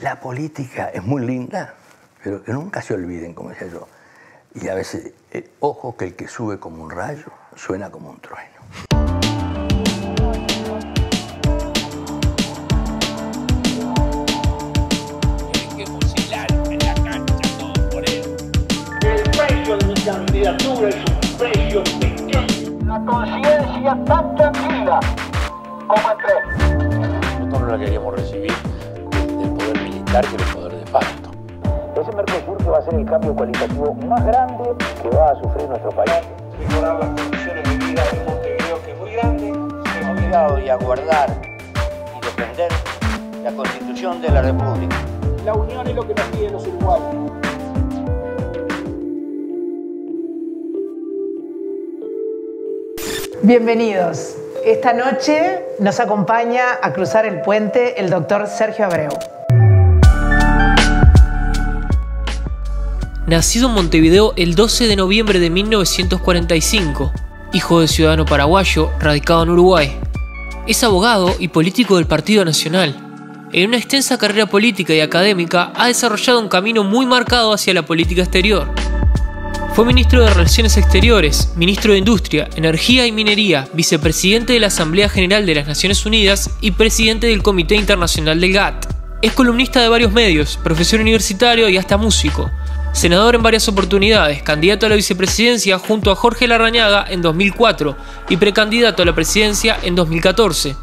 La política es muy linda, pero que nunca se olviden, como decía yo. Y a veces, ojo que el que sube como un rayo, suena como un trueno. Tienen que fusilar en la cancha, todo por él. El precio de mi candidatura es un precio pequeño. La conciencia tan tranquila como entré. Nosotros no la queríamos recibir del poder militar que del poder de facto. Ese Mercosur que va a ser el cambio cualitativo más grande que va a sufrir nuestro país. Mejorar las condiciones de vida de Montevideo, que es muy grande. Estoy obligado y a guardar y defender la Constitución de la República. La unión es lo que nos piden los uruguayos. Bienvenidos. Esta noche nos acompaña a cruzar el puente el doctor Sergio Abreu. Nacido en Montevideo el 12 de noviembre de 1945, hijo de ciudadano paraguayo radicado en Uruguay, es abogado y político del Partido Nacional. En una extensa carrera política y académica ha desarrollado un camino muy marcado hacia la política exterior. Fue ministro de Relaciones Exteriores, ministro de Industria, Energía y Minería, vicepresidente de la Asamblea General de las Naciones Unidas y presidente del Comité Internacional del GATT. Es columnista de varios medios, profesor universitario y hasta músico. Senador en varias oportunidades, candidato a la vicepresidencia junto a Jorge Larrañaga en 2004 y precandidato a la presidencia en 2014.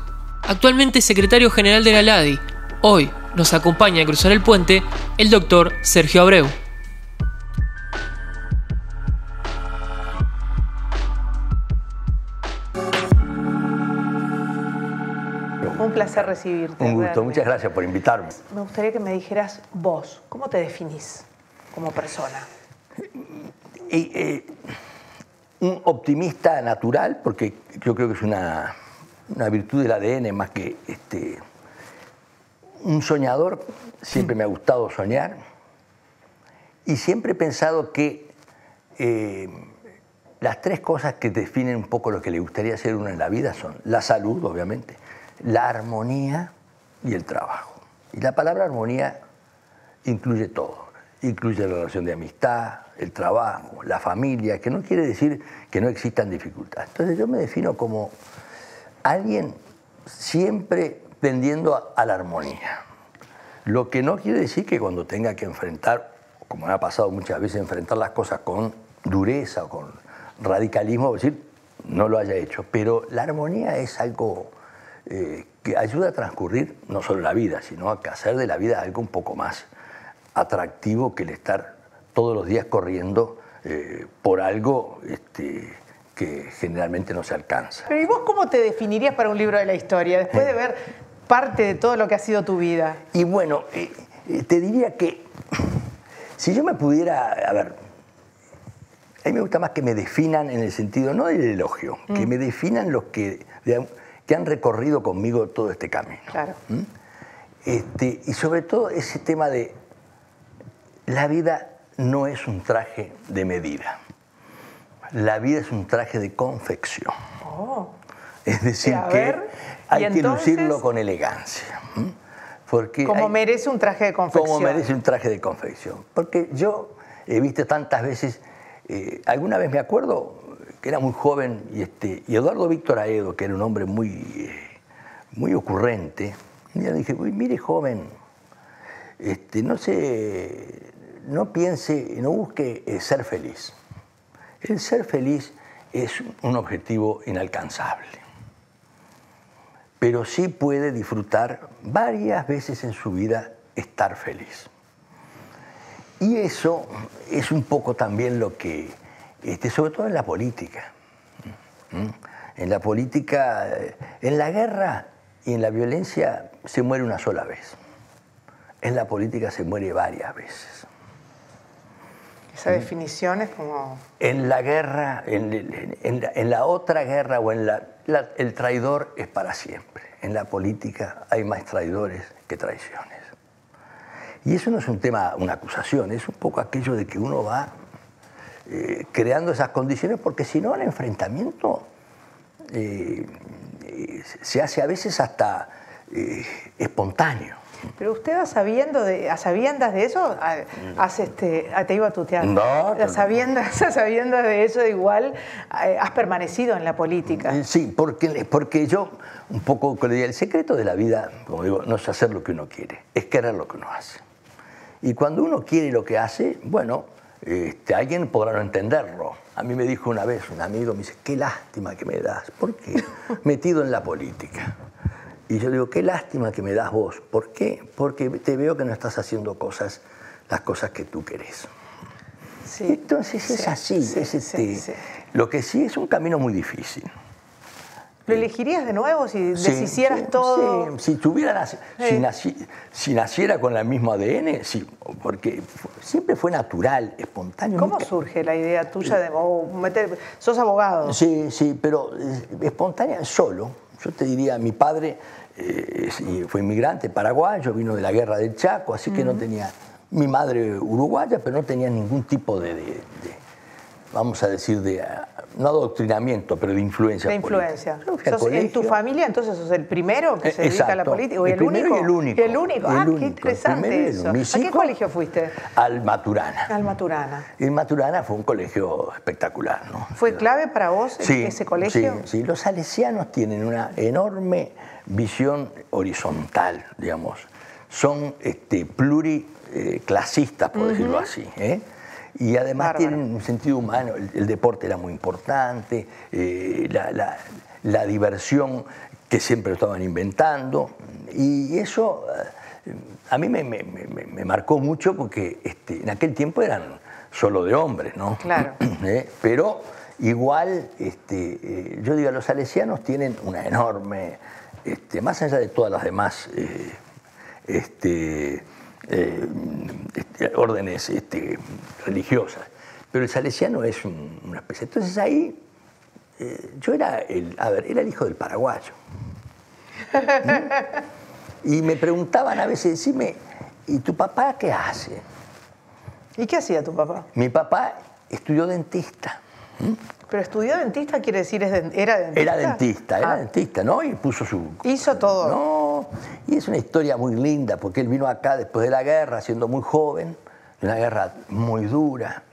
Actualmente secretario general de la ALADI. Hoy nos acompaña a cruzar el puente el doctor Sergio Abreu. Un placer recibirte. Un gusto, realmente. Muchas gracias por invitarme. Me gustaría que me dijeras vos, ¿cómo te definís como persona? Un optimista natural, porque yo creo que es una virtud del ADN más que un soñador. Siempre me ha gustado soñar y siempre he pensado que las tres cosas que definen un poco lo que le gustaría hacer uno en la vida son la salud, obviamente, la armonía y el trabajo. Y la palabra armonía incluye todo. Incluye la relación de amistad, el trabajo, la familia, que no quiere decir que no existan dificultades. Entonces yo me defino como alguien siempre tendiendo a la armonía. Lo que no quiere decir que cuando tenga que enfrentar, como me ha pasado muchas veces, enfrentar las cosas con dureza o con radicalismo, es decir, no lo haya hecho. Pero la armonía es algo que ayuda a transcurrir no solo la vida, sino a hacer de la vida algo un poco más atractivo que el estar todos los días corriendo por algo que generalmente no se alcanza. Pero ¿y vos cómo te definirías para un libro de la historia, después de ver parte de todo lo que ha sido tu vida? Y bueno, te diría que si yo me pudiera... A ver, a mí me gusta más que me definan en el sentido, no del elogio, que me definan los que han recorrido conmigo todo este camino. Claro. Y sobre todo ese tema de... La vida no es un traje de medida. La vida es un traje de confección. Oh. Es decir, hay entonces, que lucirlo con elegancia. Porque merece un traje de confección. Como merece un traje de confección. Porque yo he visto tantas veces... alguna vez me acuerdo que era muy joven y Eduardo Víctor Aedo, que era un hombre muy ocurrente, y yo dije, mire joven, no piense, no busque ser feliz. El ser feliz es un objetivo inalcanzable, pero sí puede disfrutar varias veces en su vida estar feliz. Y eso es un poco también lo que, sobre todo en la política. En la política, en la guerra y en la violencia se muere una sola vez. En la política se muere varias veces. Esa definición es como... En la guerra, en la otra guerra o en el traidor es para siempre. En la política hay más traidores que traiciones. Y eso no es un tema, una acusación, es un poco aquello de que uno va creando esas condiciones, porque si no el enfrentamiento se hace a veces hasta espontáneo. Pero usted a sabiendas de eso, te iba a tutear. No. A sabiendas de eso, igual, has permanecido en la política. Sí, porque yo, un poco, el secreto de la vida, como digo, no es hacer lo que uno quiere, es querer lo que uno hace. Y cuando uno quiere lo que hace, bueno, alguien podrá no entenderlo. A mí me dijo una vez un amigo, me dice, qué lástima que me das. ¿Por qué? Metido en la política. Y yo le digo, qué lástima que me das vos. ¿Por qué? Porque te veo que no estás haciendo las cosas que tú querés. Sí, entonces sí, es así. Sí, Lo que sí es un camino muy difícil. ¿Lo elegirías de nuevo si deshicieras todo? Sí. Si naciera con el mismo ADN, sí, porque siempre fue natural, espontáneo. ¿Cómo surge la idea tuya de sos abogado? Sí, sí, pero espontánea solo. Yo te diría, mi padre fue inmigrante paraguayo, vino de la guerra del Chaco, así que no tenía... Mi madre uruguaya, pero no tenía ningún tipo de no adoctrinamiento, pero de influencia política. ¿En tu familia entonces sos el primero que se dedica a la política? ¿O el único? El único. Ah, qué interesante eso. ¿A qué colegio fuiste? Al Maturana. Al Maturana. El Maturana fue un colegio espectacular, ¿no? ¿Fue clave para vos ese colegio? Sí, sí. Los salesianos tienen una enorme visión horizontal, digamos. Son pluriclasistas, por decirlo así, y además tienen un sentido humano. El deporte era muy importante, la diversión que siempre estaban inventando, y eso a mí me marcó mucho porque en aquel tiempo eran solo de hombres, ¿no? Claro. Pero igual, yo digo, los salesianos tienen una enorme, más allá de todas las demás órdenes religiosas, pero el salesiano es una especie. Entonces ahí yo era el hijo del paraguayo. Y me preguntaban a veces, decime, ¿y tu papá qué hace? ¿Y qué hacía tu papá? Mi papá estudió dentista. Pero estudió dentista, quiere decir, ¿era dentista? Era dentista, ¿no? Y puso su... Hizo todo. No, y es una historia muy linda, porque él vino acá después de la guerra, siendo muy joven, una guerra muy dura,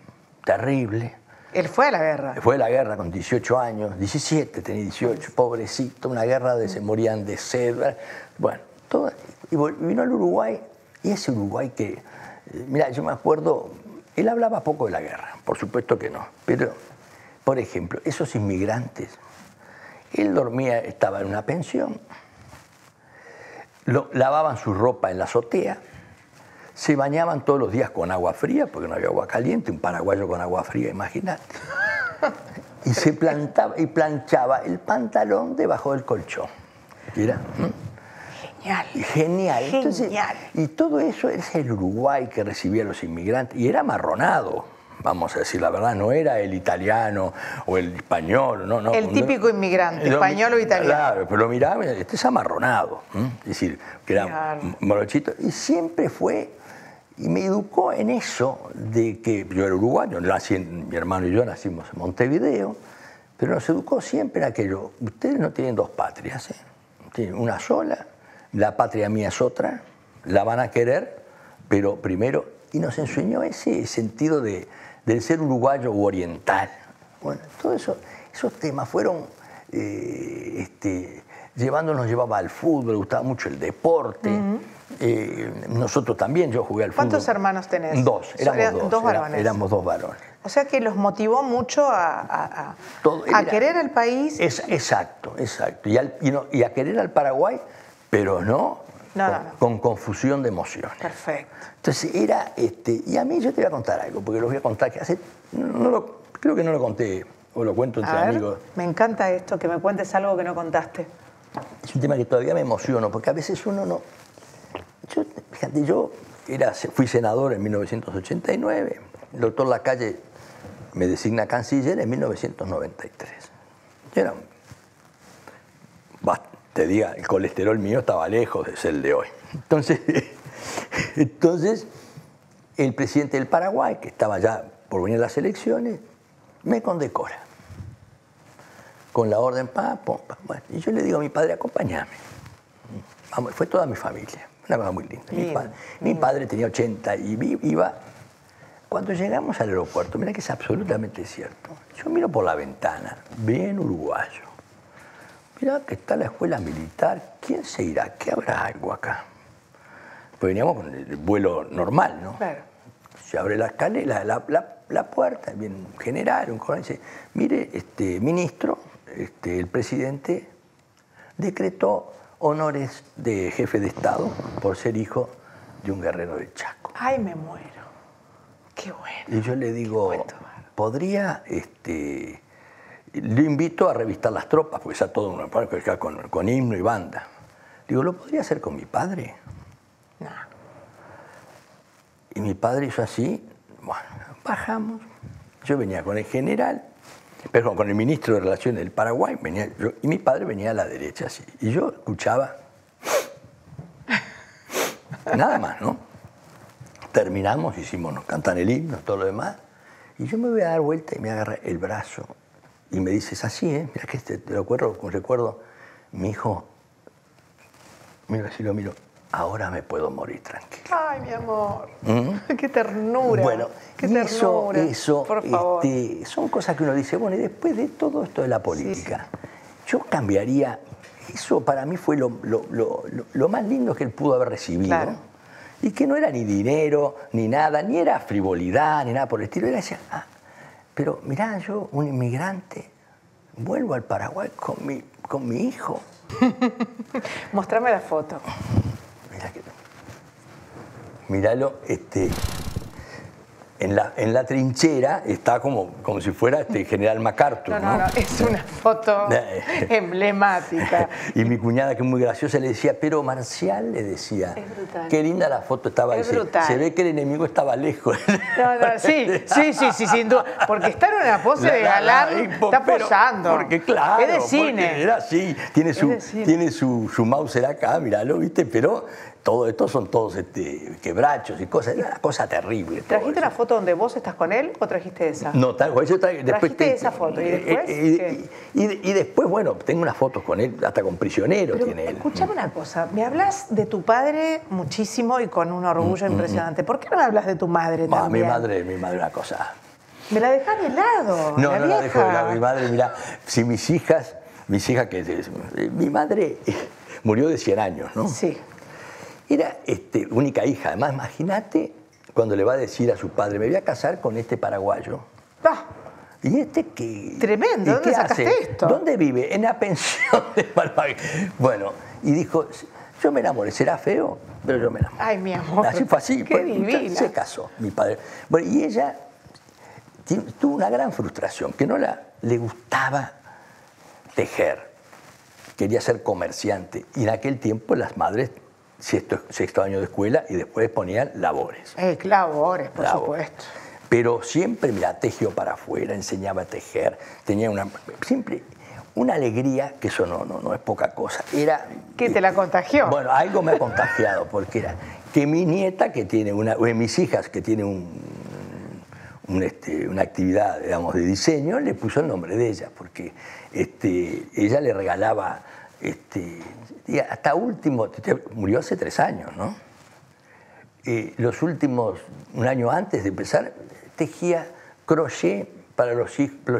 terrible. ¿Él fue a la guerra? Fue a la guerra con 18 años, 17, tenía 18, pobrecito, una guerra donde se morían de sed, bueno, todo. Y vino al Uruguay, y ese Uruguay que... Mira, yo me acuerdo, él hablaba poco de la guerra, por supuesto que no, pero... Por ejemplo, esos inmigrantes, él dormía, estaba en una pensión, lavaban su ropa en la azotea, se bañaban todos los días con agua fría, porque no había agua caliente, un paraguayo con agua fría, imagínate. Y se plantaba y planchaba el pantalón debajo del colchón. Mira. Genial. Genial. Entonces, y todo eso es el Uruguay que recibía a los inmigrantes, y era amarronado. Vamos a decir la verdad, no era el italiano o el español. No, el típico inmigrante, español o italiano. Claro, pero lo miraba, este es amarronado. Es decir, que era morochito. Y siempre fue, y me educó en eso, de que yo era uruguayo, mi hermano y yo nacimos en Montevideo, pero nos educó siempre en aquello. Ustedes no tienen dos patrias, tienen una sola, la patria mía es otra, la van a querer, pero primero... Y nos enseñó ese sentido del ser uruguayo u oriental. Bueno, todos esos temas fueron nos llevaba al fútbol, le gustaba mucho el deporte. Nosotros también, yo jugué al fútbol. ¿Cuántos hermanos tenés? Dos, éramos dos varones. O sea que los motivó mucho a querer al país. Exacto. Y a querer al Paraguay, pero con confusión de emociones. Perfecto. Entonces era, y a mí yo te voy a contar algo, porque los voy a contar que creo que no lo conté, o lo cuento entre amigos. Me encanta esto, que me cuentes algo que no contaste. Es un tema que todavía me emociono, porque a veces uno no... Fíjate, yo fui senador en 1989, el doctor Lacalle me designa canciller en 1993. Yo era te diga, el colesterol mío estaba lejos de ser el de hoy. Entonces, el presidente del Paraguay, que estaba ya por venir a las elecciones, me condecora con la orden. Bueno, y yo le digo a mi padre, acompáñame. Fue toda mi familia. Una cosa muy linda. Mi padre tenía 80 y iba... Cuando llegamos al aeropuerto, mira que es absolutamente cierto, yo miro por la ventana, bien uruguayo, mira que está la escuela militar, ¿quién se irá? ¿Qué habrá algo acá? Pues veníamos con el vuelo normal, ¿no? Claro. Se abre la escalera, la puerta, bien general, un coronel dice, mire, ministro, el presidente decretó honores de jefe de Estado por ser hijo de un guerrero del Chaco. Ay, me muero. Qué bueno. Y yo le digo, podría, le invito a revistar las tropas, porque está todo un parque acá con himno y banda. Digo, ¿lo podría hacer con mi padre? No. Y mi padre hizo así, bueno, bajamos. Yo venía con el general, pero con el ministro de Relaciones del Paraguay, venía yo, y mi padre venía a la derecha así. Y yo escuchaba, nada más, ¿no? Terminamos, hicimos, nos cantan el himno, todo lo demás. Y yo me voy a dar vuelta y me agarra el brazo. Y me dice, es así, ¿eh? Mira que te lo recuerdo. Mi hijo, mira, si lo miro, ahora me puedo morir tranquilo. Ay, mi amor. ¿Mm? Qué ternura. Bueno, qué ternura. Eso, por favor. Son cosas que uno dice, bueno, y después de todo esto de la política, sí, yo cambiaría. Eso para mí fue lo más lindo que él pudo haber recibido. Claro. Y que no era ni dinero, ni nada, ni era frivolidad, ni nada por el estilo. Era decía, ah, pero mirá, yo, un inmigrante, vuelvo al Paraguay con mi hijo. Mostrame la foto. Mirá que... Míralo, en la trinchera está como si fuera general MacArthur. No, es una foto emblemática. Y mi cuñada, que es muy graciosa, le decía, pero Marcial, le decía, qué linda la foto estaba. Es brutal. Se ve que el enemigo estaba lejos. Sí, sin duda. Porque está en una pose de galán, está posando. Porque claro, es de cine. Era así, tiene su Mauser acá, míralo, ¿viste? Pero... Todo esto son todos quebrachos y cosas, una cosa terrible. ¿Trajiste la foto donde vos estás con él o trajiste esa? No, trajiste esa foto y después. Y después, bueno, tengo unas fotos con él, hasta con prisioneros tiene él. Escuchame una cosa, me hablas de tu padre muchísimo y con un orgullo impresionante. ¿Por qué no me hablas de tu madre también? Mi madre una cosa. Me la dejás de lado. No, la dejo de lado. Mi madre, mirá, si mis hijas, mi madre murió de 100 años, ¿no? Sí. Era única hija. Además, imagínate cuando le va a decir a su padre, me voy a casar con este paraguayo. Ah, ¿y qué? Tremendo, ¿dónde sacaste esto? ¿Dónde vive? En la pensión de Paraguay. Bueno, y dijo, yo me enamoré, será feo, pero yo me enamoré. Ay, mi amor. Así fue así. Qué divina. Se casó, mi padre. Bueno, y ella tuvo una gran frustración, que no le gustaba tejer. Quería ser comerciante. Y en aquel tiempo las madres... Sexto año de escuela y después ponían labores. Labores, por supuesto. Pero siempre, mira, tejió para afuera, enseñaba a tejer, tenía siempre una alegría, que eso no es poca cosa. Era... ¿Qué te la contagió? Bueno, algo me ha contagiado, porque era que mi nieta, que tiene o mis hijas, que tiene una actividad, digamos, de diseño, le puso el nombre de ella, porque ella le regalaba... Y hasta último, murió hace 3 años, ¿no? Los últimos, un año antes de empezar, tejía crochet para los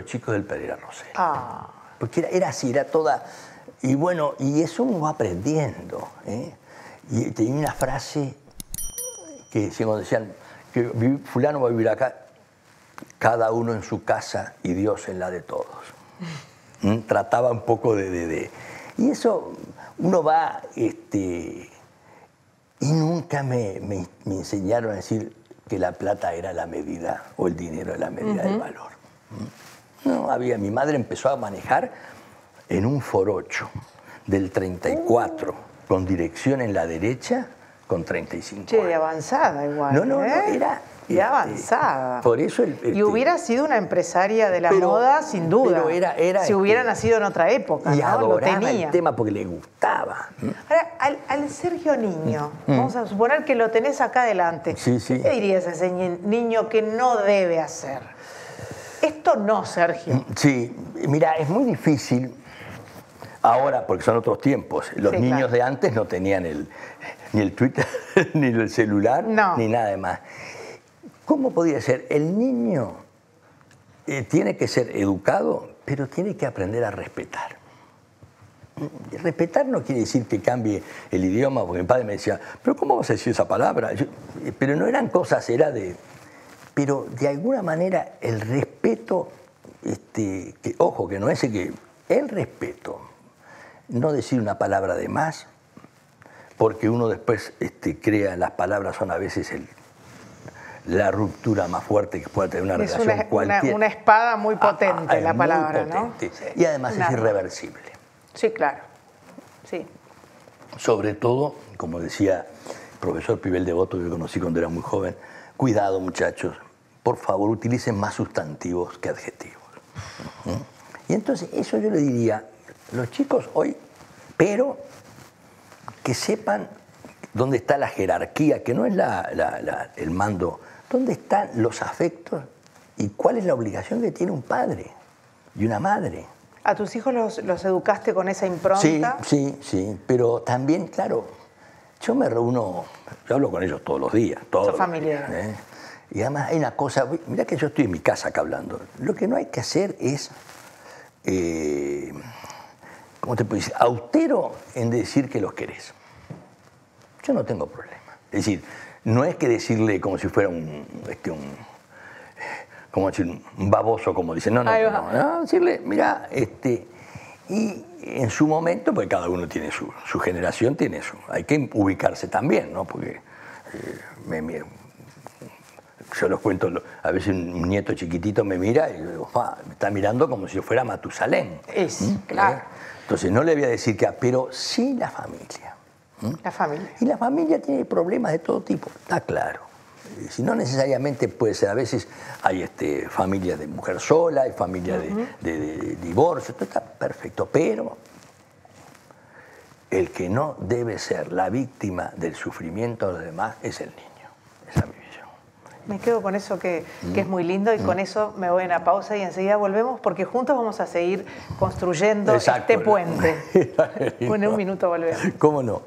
chicos del Pereira Rosel. Ah. Porque era así, era toda... Y bueno, y eso uno va aprendiendo, ¿eh? Y tenía una frase que decían que fulano va a vivir acá, cada uno en su casa y Dios en la de todos. Trataba un poco de... Y eso... Uno va, y nunca me enseñaron a decir que la plata era la medida o el dinero era la medida del valor. No, mi madre empezó a manejar en un Forocho del 34, con dirección en la derecha, con 35 años. Che, de avanzada igual, No, era... Y avanzada. Por eso y hubiera sido una empresaria de la moda, sin duda. Pero si hubiera nacido en otra época, y adoraba el tema porque le gustaba. Ahora, al Sergio niño, vamos a suponer que lo tenés acá adelante. Sí, sí. ¿Qué dirías a ese niño que no debe hacer? Esto no, Sergio. Sí, mira, es muy difícil Ahora, porque son otros tiempos, los niños de antes no tenían ni el Twitter, ni el celular, ni nada más. ¿Cómo podría ser? El niño tiene que ser educado, pero tiene que aprender a respetar. Respetar no quiere decir que cambie el idioma, porque mi padre me decía, pero ¿cómo vas a decir esa palabra? Pero no eran cosas, era de... Pero de alguna manera el respeto, que, ojo, que no es que... El respeto, no decir una palabra de más, porque uno después crea, las palabras son a veces la ruptura más fuerte que pueda tener una relación cualquiera. Una espada muy potente, la palabra, potente, ¿no? Y además es irreversible. Sí, claro. Sí. Sobre todo, como decía el profesor Pivel Devoto, que yo conocí cuando era muy joven, cuidado muchachos, por favor utilicen más sustantivos que adjetivos. Y entonces eso yo le diría, los chicos hoy, pero que sepan dónde está la jerarquía, que no es el mando, dónde están los afectos y cuál es la obligación que tiene un padre y una madre. ¿A tus hijos los educaste con esa impronta? Sí, pero también, claro, yo me reúno, yo hablo con ellos todos los días. Son familiares. Y además hay una cosa, mirá que yo estoy en mi casa acá hablando, lo que no hay que hacer es, ¿cómo te puedo decir? Austero en decir que los querés. Yo no tengo problema. Es decir, no es que decirle como si fuera un baboso, como dicen. No, decirle, mira, y en su momento, porque cada uno tiene su generación, tiene eso. Hay que ubicarse también, ¿no? Porque yo los cuento, a veces un nieto chiquitito me mira y yo digo, me está mirando como si yo fuera Matusalén. Claro. Entonces no le voy a decir que, pero sí la familia. La familia. Y la familia tiene problemas de todo tipo, está claro. Si no necesariamente puede ser, a veces hay familias de mujer sola, hay familias de divorcio, todo está perfecto, pero el que no debe ser la víctima del sufrimiento de los demás es el niño. Esa es mi visión. Me quedo con eso que es muy lindo y con eso me voy a una pausa y enseguida volvemos porque juntos vamos a seguir construyendo este puente. Bueno, en un minuto volvemos. ¿Cómo no?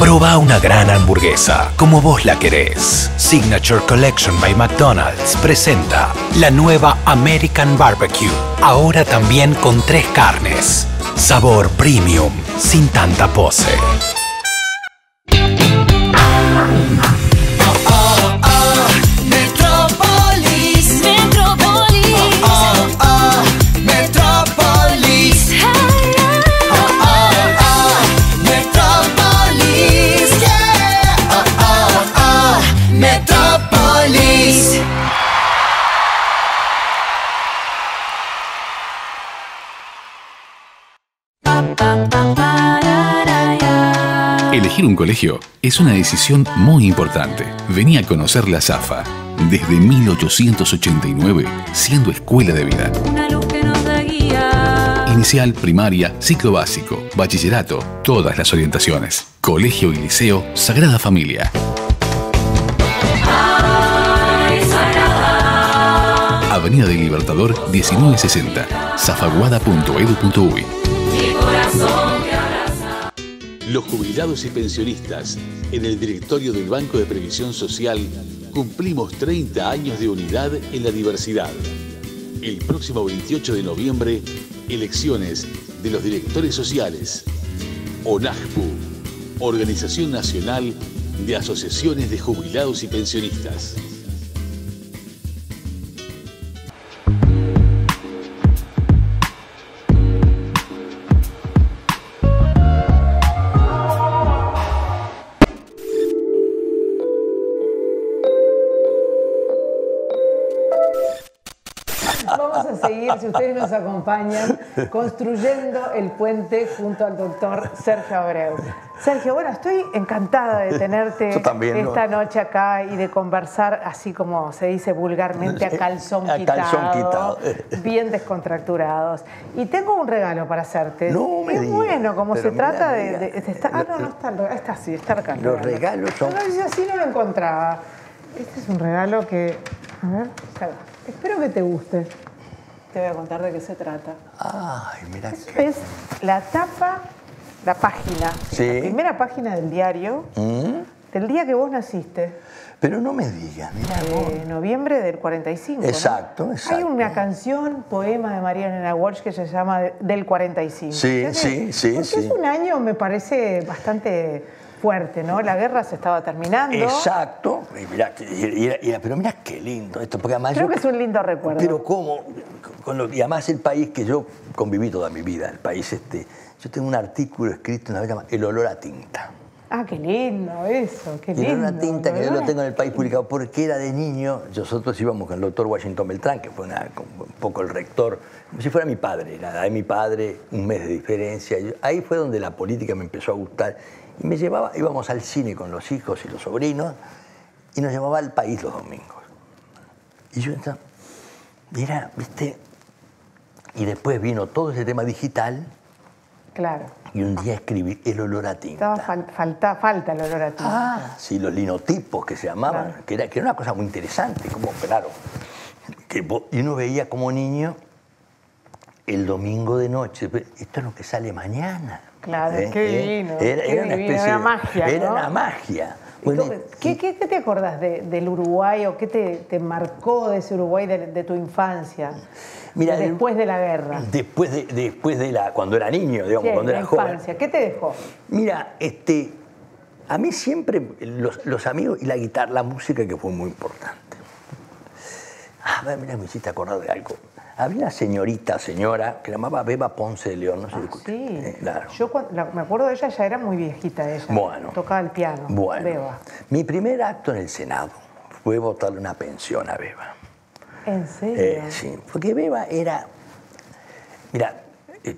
Proba una gran hamburguesa, como vos la querés. Signature Collection by McDonald's presenta la nueva American Barbecue, ahora también con 3 carnes. Sabor premium, sin tanta pose. Elegir un colegio es una decisión muy importante. Vení a conocer la Zafa. Desde 1889, siendo escuela de vida. Una luz que nos da guía. Inicial, primaria, ciclo básico, bachillerato, todas las orientaciones. Colegio y liceo Sagrada Familia. Ay, Sagrada. Avenida del Libertador 1960, zafaguada.edu.uy. Los jubilados y pensionistas, en el directorio del Banco de Previsión Social, cumplimos 30 años de unidad en la diversidad. El próximo 28 de noviembre, elecciones de los directores sociales. ONAJPU, Organización Nacional de Asociaciones de Jubilados y Pensionistas. seguir, si ustedes nos acompañan, construyendo el puente junto al doctor Sergio Abreu. Sergio, bueno, estoy encantada de tenerte también, esta noche acá y de conversar, así como se dice vulgarmente, a calzón quitado, bien descontracturados. Y tengo un regalo para hacerte. No me digas. Bueno, como se trata de estar... Ah, no, no está el regalo. Está así, está acá. Los regalos son... No, así no lo encontraba. Este es un regalo que... A ver, ya va. Espero que te guste. Te voy a contar de qué se trata. Ay, mira. Es la tapa... La página, sí. La primera página del diario, del día que vos naciste. Pero no me digas, mira vos. De noviembre del 45. Exacto, ¿no? Exacto. Hay una canción, poema de María Elena Walsh que se llama Del 45. Sí, sí, sí. Porque sí, es un año, me parece, bastante fuerte, ¿no? La guerra se estaba terminando. Exacto. Y mirá, pero mirá qué lindo esto. Porque además creo que es un lindo recuerdo. Pero cómo, y además el país que yo conviví toda mi vida, el país este... Yo tengo un artículo escrito una vez llamado El olor a tinta. Ah, qué lindo eso, qué lindo. El olor a tinta, que yo lo tengo en El País publicado, porque era de niño. Nosotros íbamos con el doctor Washington Beltrán, que fue un poco el rector, como si fuera mi padre. Nada, de mi padre, un mes de diferencia. Ahí fue donde la política me empezó a gustar. Y me llevaba, íbamos al cine con los hijos y los sobrinos, y nos llevaba al país los domingos. Y yo entonces, mira, viste, y después vino todo ese tema digital. Claro. Y un día escribí El olor a tinta. Falta el olor a tinta. Ah, sí, los linotipos que se llamaban, claro, que era una cosa muy interesante, como, claro, que uno veía como niño el domingo de noche, esto es lo que sale mañana. Claro, qué divino. Era una especie de magia, ¿no? Era una magia. Bueno, ¿Qué te acordás del Uruguay o qué te marcó de ese Uruguay de tu infancia? Mira, después de la guerra. Cuando era niño, digamos, sí, cuando era joven. ¿Qué te dejó? Mira, a mí siempre los amigos y la guitarra, la música, que fue muy importante. A ver, mira, me hiciste acordar de algo. Había una señora, que llamaba Beba Ponce de León, no sé si sí, claro. Yo me acuerdo de ella, ya era muy viejita ella. Bueno. Tocaba el piano, bueno, Beba. Mi primer acto en el Senado fue votarle una pensión a Beba. ¿En serio? Sí, porque Beba era... Mira,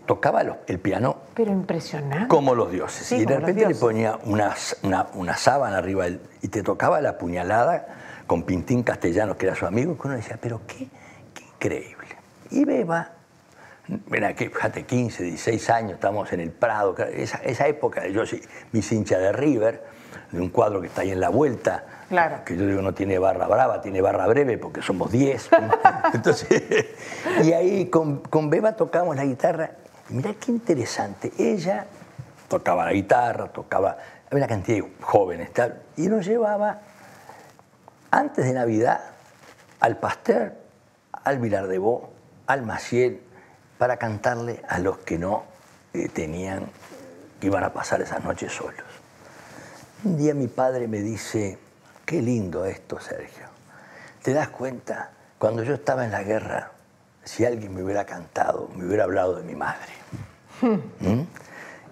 tocaba el piano... Pero impresionante. Como los dioses. Sí, y de repente le ponía una sábana arriba y te tocaba la puñalada con Pintín Castellano, que era su amigo, que uno decía, pero qué increíble. Y Beba, mira, que fíjate, 15, 16 años, estábamos en el Prado, esa época, yo sí, mi hincha de River, de un cuadro que está ahí en la vuelta, claro, que yo digo no tiene barra brava, tiene barra breve, porque somos 10. Entonces, y ahí con Beba tocamos la guitarra. Y mirá qué interesante, ella tocaba la guitarra, tocaba, había una cantidad de jóvenes, tal, y nos llevaba antes de Navidad al Pasteur, al Vilar de Bo, al Maciel, para cantarle a los que no tenían, que iban a pasar esas noches solos. Un día mi padre me dice, qué lindo esto, Sergio. ¿Te das cuenta? Cuando yo estaba en la guerra, si alguien me hubiera cantado, me hubiera hablado de mi madre.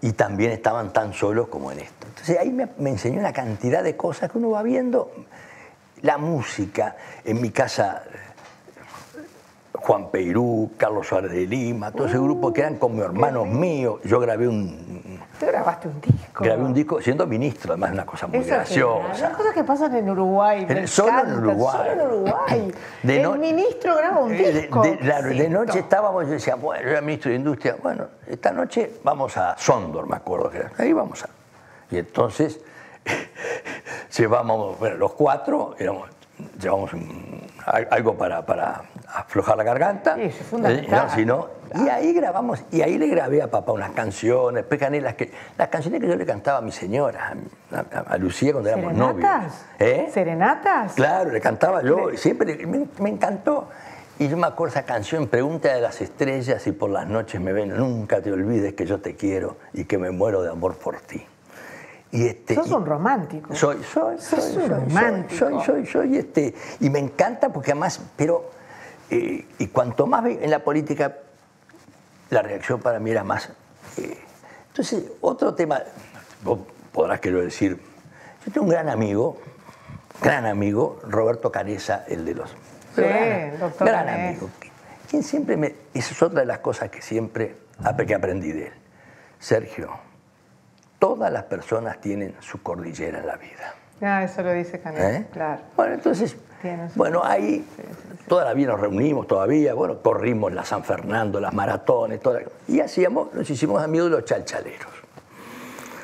Y también estaban tan solos como en esto. Entonces ahí me enseñó una cantidad de cosas que uno va viendo. La música, en mi casa... Juan Peirú, Carlos Suárez de Lima, todo ese grupo que eran como hermanos míos. Yo grabé un... ¿Tú grabaste un disco? Grabé un disco siendo ministro, además, una cosa muy graciosa. Las cosas que pasan en Uruguay. Solo en Uruguay. El ministro graba un disco. De noche estábamos, yo decía, bueno, yo era ministro de Industria, bueno, esta noche vamos a Sondor, me acuerdo que era. Ahí vamos a... Y entonces, llevamos, bueno, los cuatro, llevamos algo para aflojar la garganta. Sí, es fundamental. No, sino, claro. Y ahí grabamos, y ahí le grabé a papá unas canciones, pecané las canciones que yo le cantaba a mi señora, a Lucía cuando éramos novios. ¿Serenatas? Claro, le cantaba yo, siempre me encantó. Y yo me acuerdo esa canción, Pregunta de las estrellas y por las noches me ven, nunca te olvides que yo te quiero y que me muero de amor por ti. Y sos un romántico. Soy un romántico. Y me encanta porque además, pero y cuanto más en la política, la reacción para mí era más. Entonces, otro tema, vos podrás querer decir, yo tengo un gran amigo, Roberto Canesa, el de los. Sí, gran amigo. quien siempre me... Esa es otra de las cosas que siempre que aprendí de él. Sergio, todas las personas tienen su cordillera en la vida. Ah, eso lo dice Canesa, claro. Bueno, entonces, bueno, ahí toda la vida nos reunimos todavía, bueno, corrimos la San Fernando, las maratones, toda, y hacíamos, nos hicimos amigos de los chalchaleros.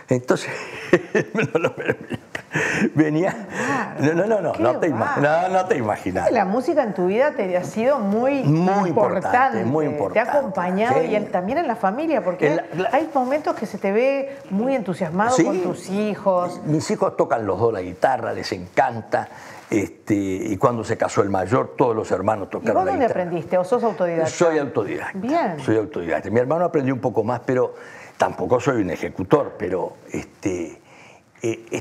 Entonces, venía... No te imaginas. La música en tu vida te ha sido muy importante. Muy importante. Te ha acompañado y también en la familia, porque hay momentos que se te ve muy entusiasmado con tus hijos. Mis hijos tocan los dos la guitarra, les encanta. Y cuando se casó el mayor, todos los hermanos tocaron la guitarra. ¿Y vos dónde aprendiste? ¿O sos autodidacta? Soy autodidacta. Bien. Soy autodidacta. Mi hermano aprendió un poco más, pero... Tampoco soy un ejecutor, pero es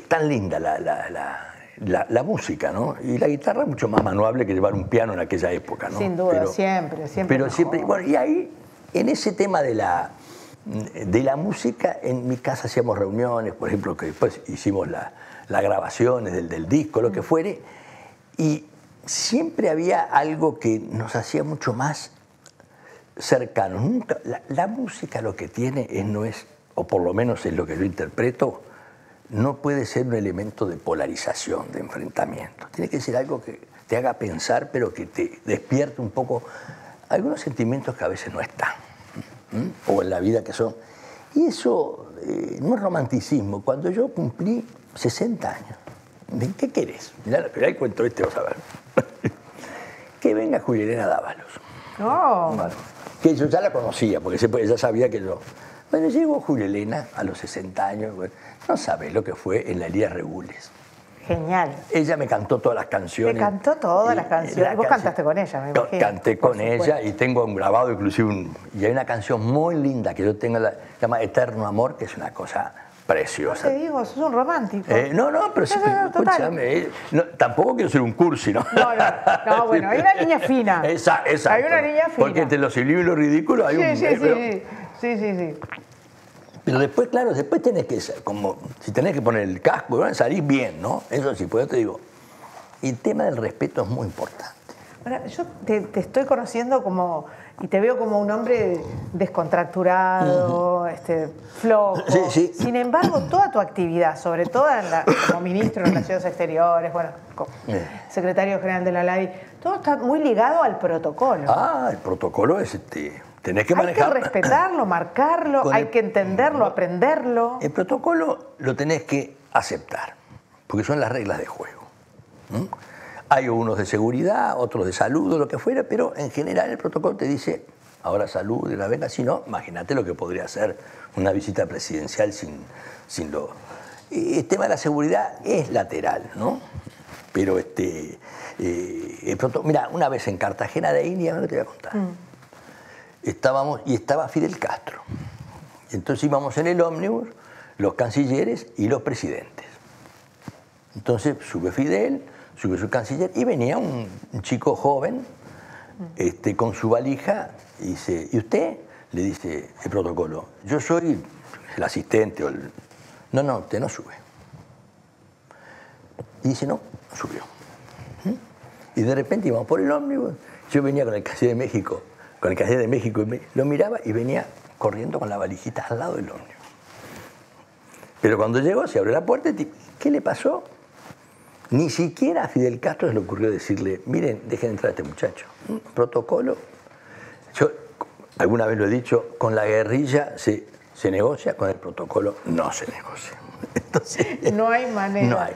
tan linda la música, ¿no? Y la guitarra es mucho más manejable que llevar un piano en aquella época, ¿no? Sin duda, pero, siempre. Pero siempre, bueno, y ahí, en ese tema de la música, en mi casa hacíamos reuniones, por ejemplo, que después hicimos las grabaciones del disco, lo que fuere, y siempre había algo que nos hacía mucho más cercanos. Nunca, la música lo que tiene es, no es, o por lo menos es lo que yo interpreto, no puede ser un elemento de polarización, de enfrentamiento. Tiene que ser algo que te haga pensar, pero que te despierte un poco algunos sentimientos que a veces no están, o en la vida que son. Y eso no es romanticismo. Cuando yo cumplí 60 años, ¿de qué querés? Mirá el cuento este, vas a ver. Que venga Julia Elena Dávalos. No. Bueno, que yo ya la conocía, porque ella sabía que yo... Bueno, llegó Julia Elena a los 60 años, bueno, no sabes lo que fue en la Elías Regules. Genial. Ella me cantó todas las canciones. Me cantó todas las canciones. Y vos cantaste con ella, me imagino. Canté con ella y tengo un grabado, inclusive, y hay una canción muy linda que yo tengo, se llama Eterno Amor, que es una cosa preciosa. No te digo, sos un romántico. Pero escúchame, tampoco quiero ser un cursi, ¿no? No, bueno, hay una línea fina. Exacto. Hay una línea fina. Porque entre lo silbio y lo ridículo hay un... Sí. Pero después, claro, después tenés que, como si tenés que poner el casco, ¿no? Salís bien, ¿no? Eso sí, pues yo te digo, el tema del respeto es muy importante. Ahora, yo te estoy conociendo como... Y te veo como un hombre descontracturado, flojo. Sí. Sin embargo, toda tu actividad, sobre todo como ministro de Relaciones Exteriores, bueno, como secretario general de la ALADI, todo está muy ligado al protocolo. Ah, el protocolo es... Tenés que manejarlo. Hay que respetarlo, marcarlo, hay que entenderlo, aprenderlo. El protocolo lo tenés que aceptar, porque son las reglas de juego. Hay unos de seguridad, otros de salud o lo que fuera, pero en general el protocolo te dice, ahora salud de la vena, si no, imagínate lo que podría ser una visita presidencial sin lo... El tema de la seguridad es lateral, ¿no? Pero mira, una vez en Cartagena de India, no te voy a contar, estaba Fidel Castro. Entonces íbamos en el ómnibus, los cancilleres y los presidentes. Entonces sube Fidel... Subió su canciller y venía un chico joven con su valija y dice, ¿y usted? Le dice el protocolo, yo soy el asistente o el... No, usted no sube. Y dice, no subió. Y de repente íbamos por el ómnibus, yo venía con el canciller de México, y lo miraba y venía corriendo con la valijita al lado del ómnibus. Pero cuando llegó, se abrió la puerta y ¿qué le pasó? Ni siquiera a Fidel Castro se le ocurrió decirle, miren, dejen entrar a este muchacho. Protocolo. Yo alguna vez lo he dicho, con la guerrilla se negocia, con el protocolo no se negocia. Entonces, no hay manera. No hay.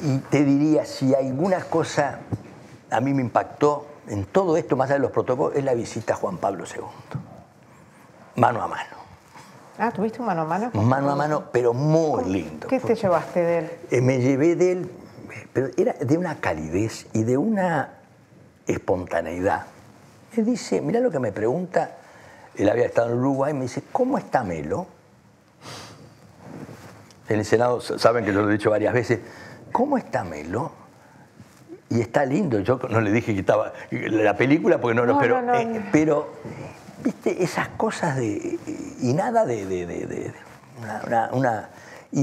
Y te diría, si alguna cosa a mí me impactó en todo esto, más allá de los protocolos, es la visita a Juan Pablo II. Mano a mano. Ah, ¿tuviste un mano a mano? Mano a mano, pero muy lindo. ¿Qué te llevaste de él? Me llevé de él, pero era de una calidez y de una espontaneidad. Me dice, mirá lo que me pregunta, él había estado en Uruguay, me dice, ¿cómo está Melo? En el Senado, saben que yo lo he dicho varias veces, ¿cómo está Melo? Y está lindo, yo no le dije que estaba la película, porque pero ¿viste? Esas cosas y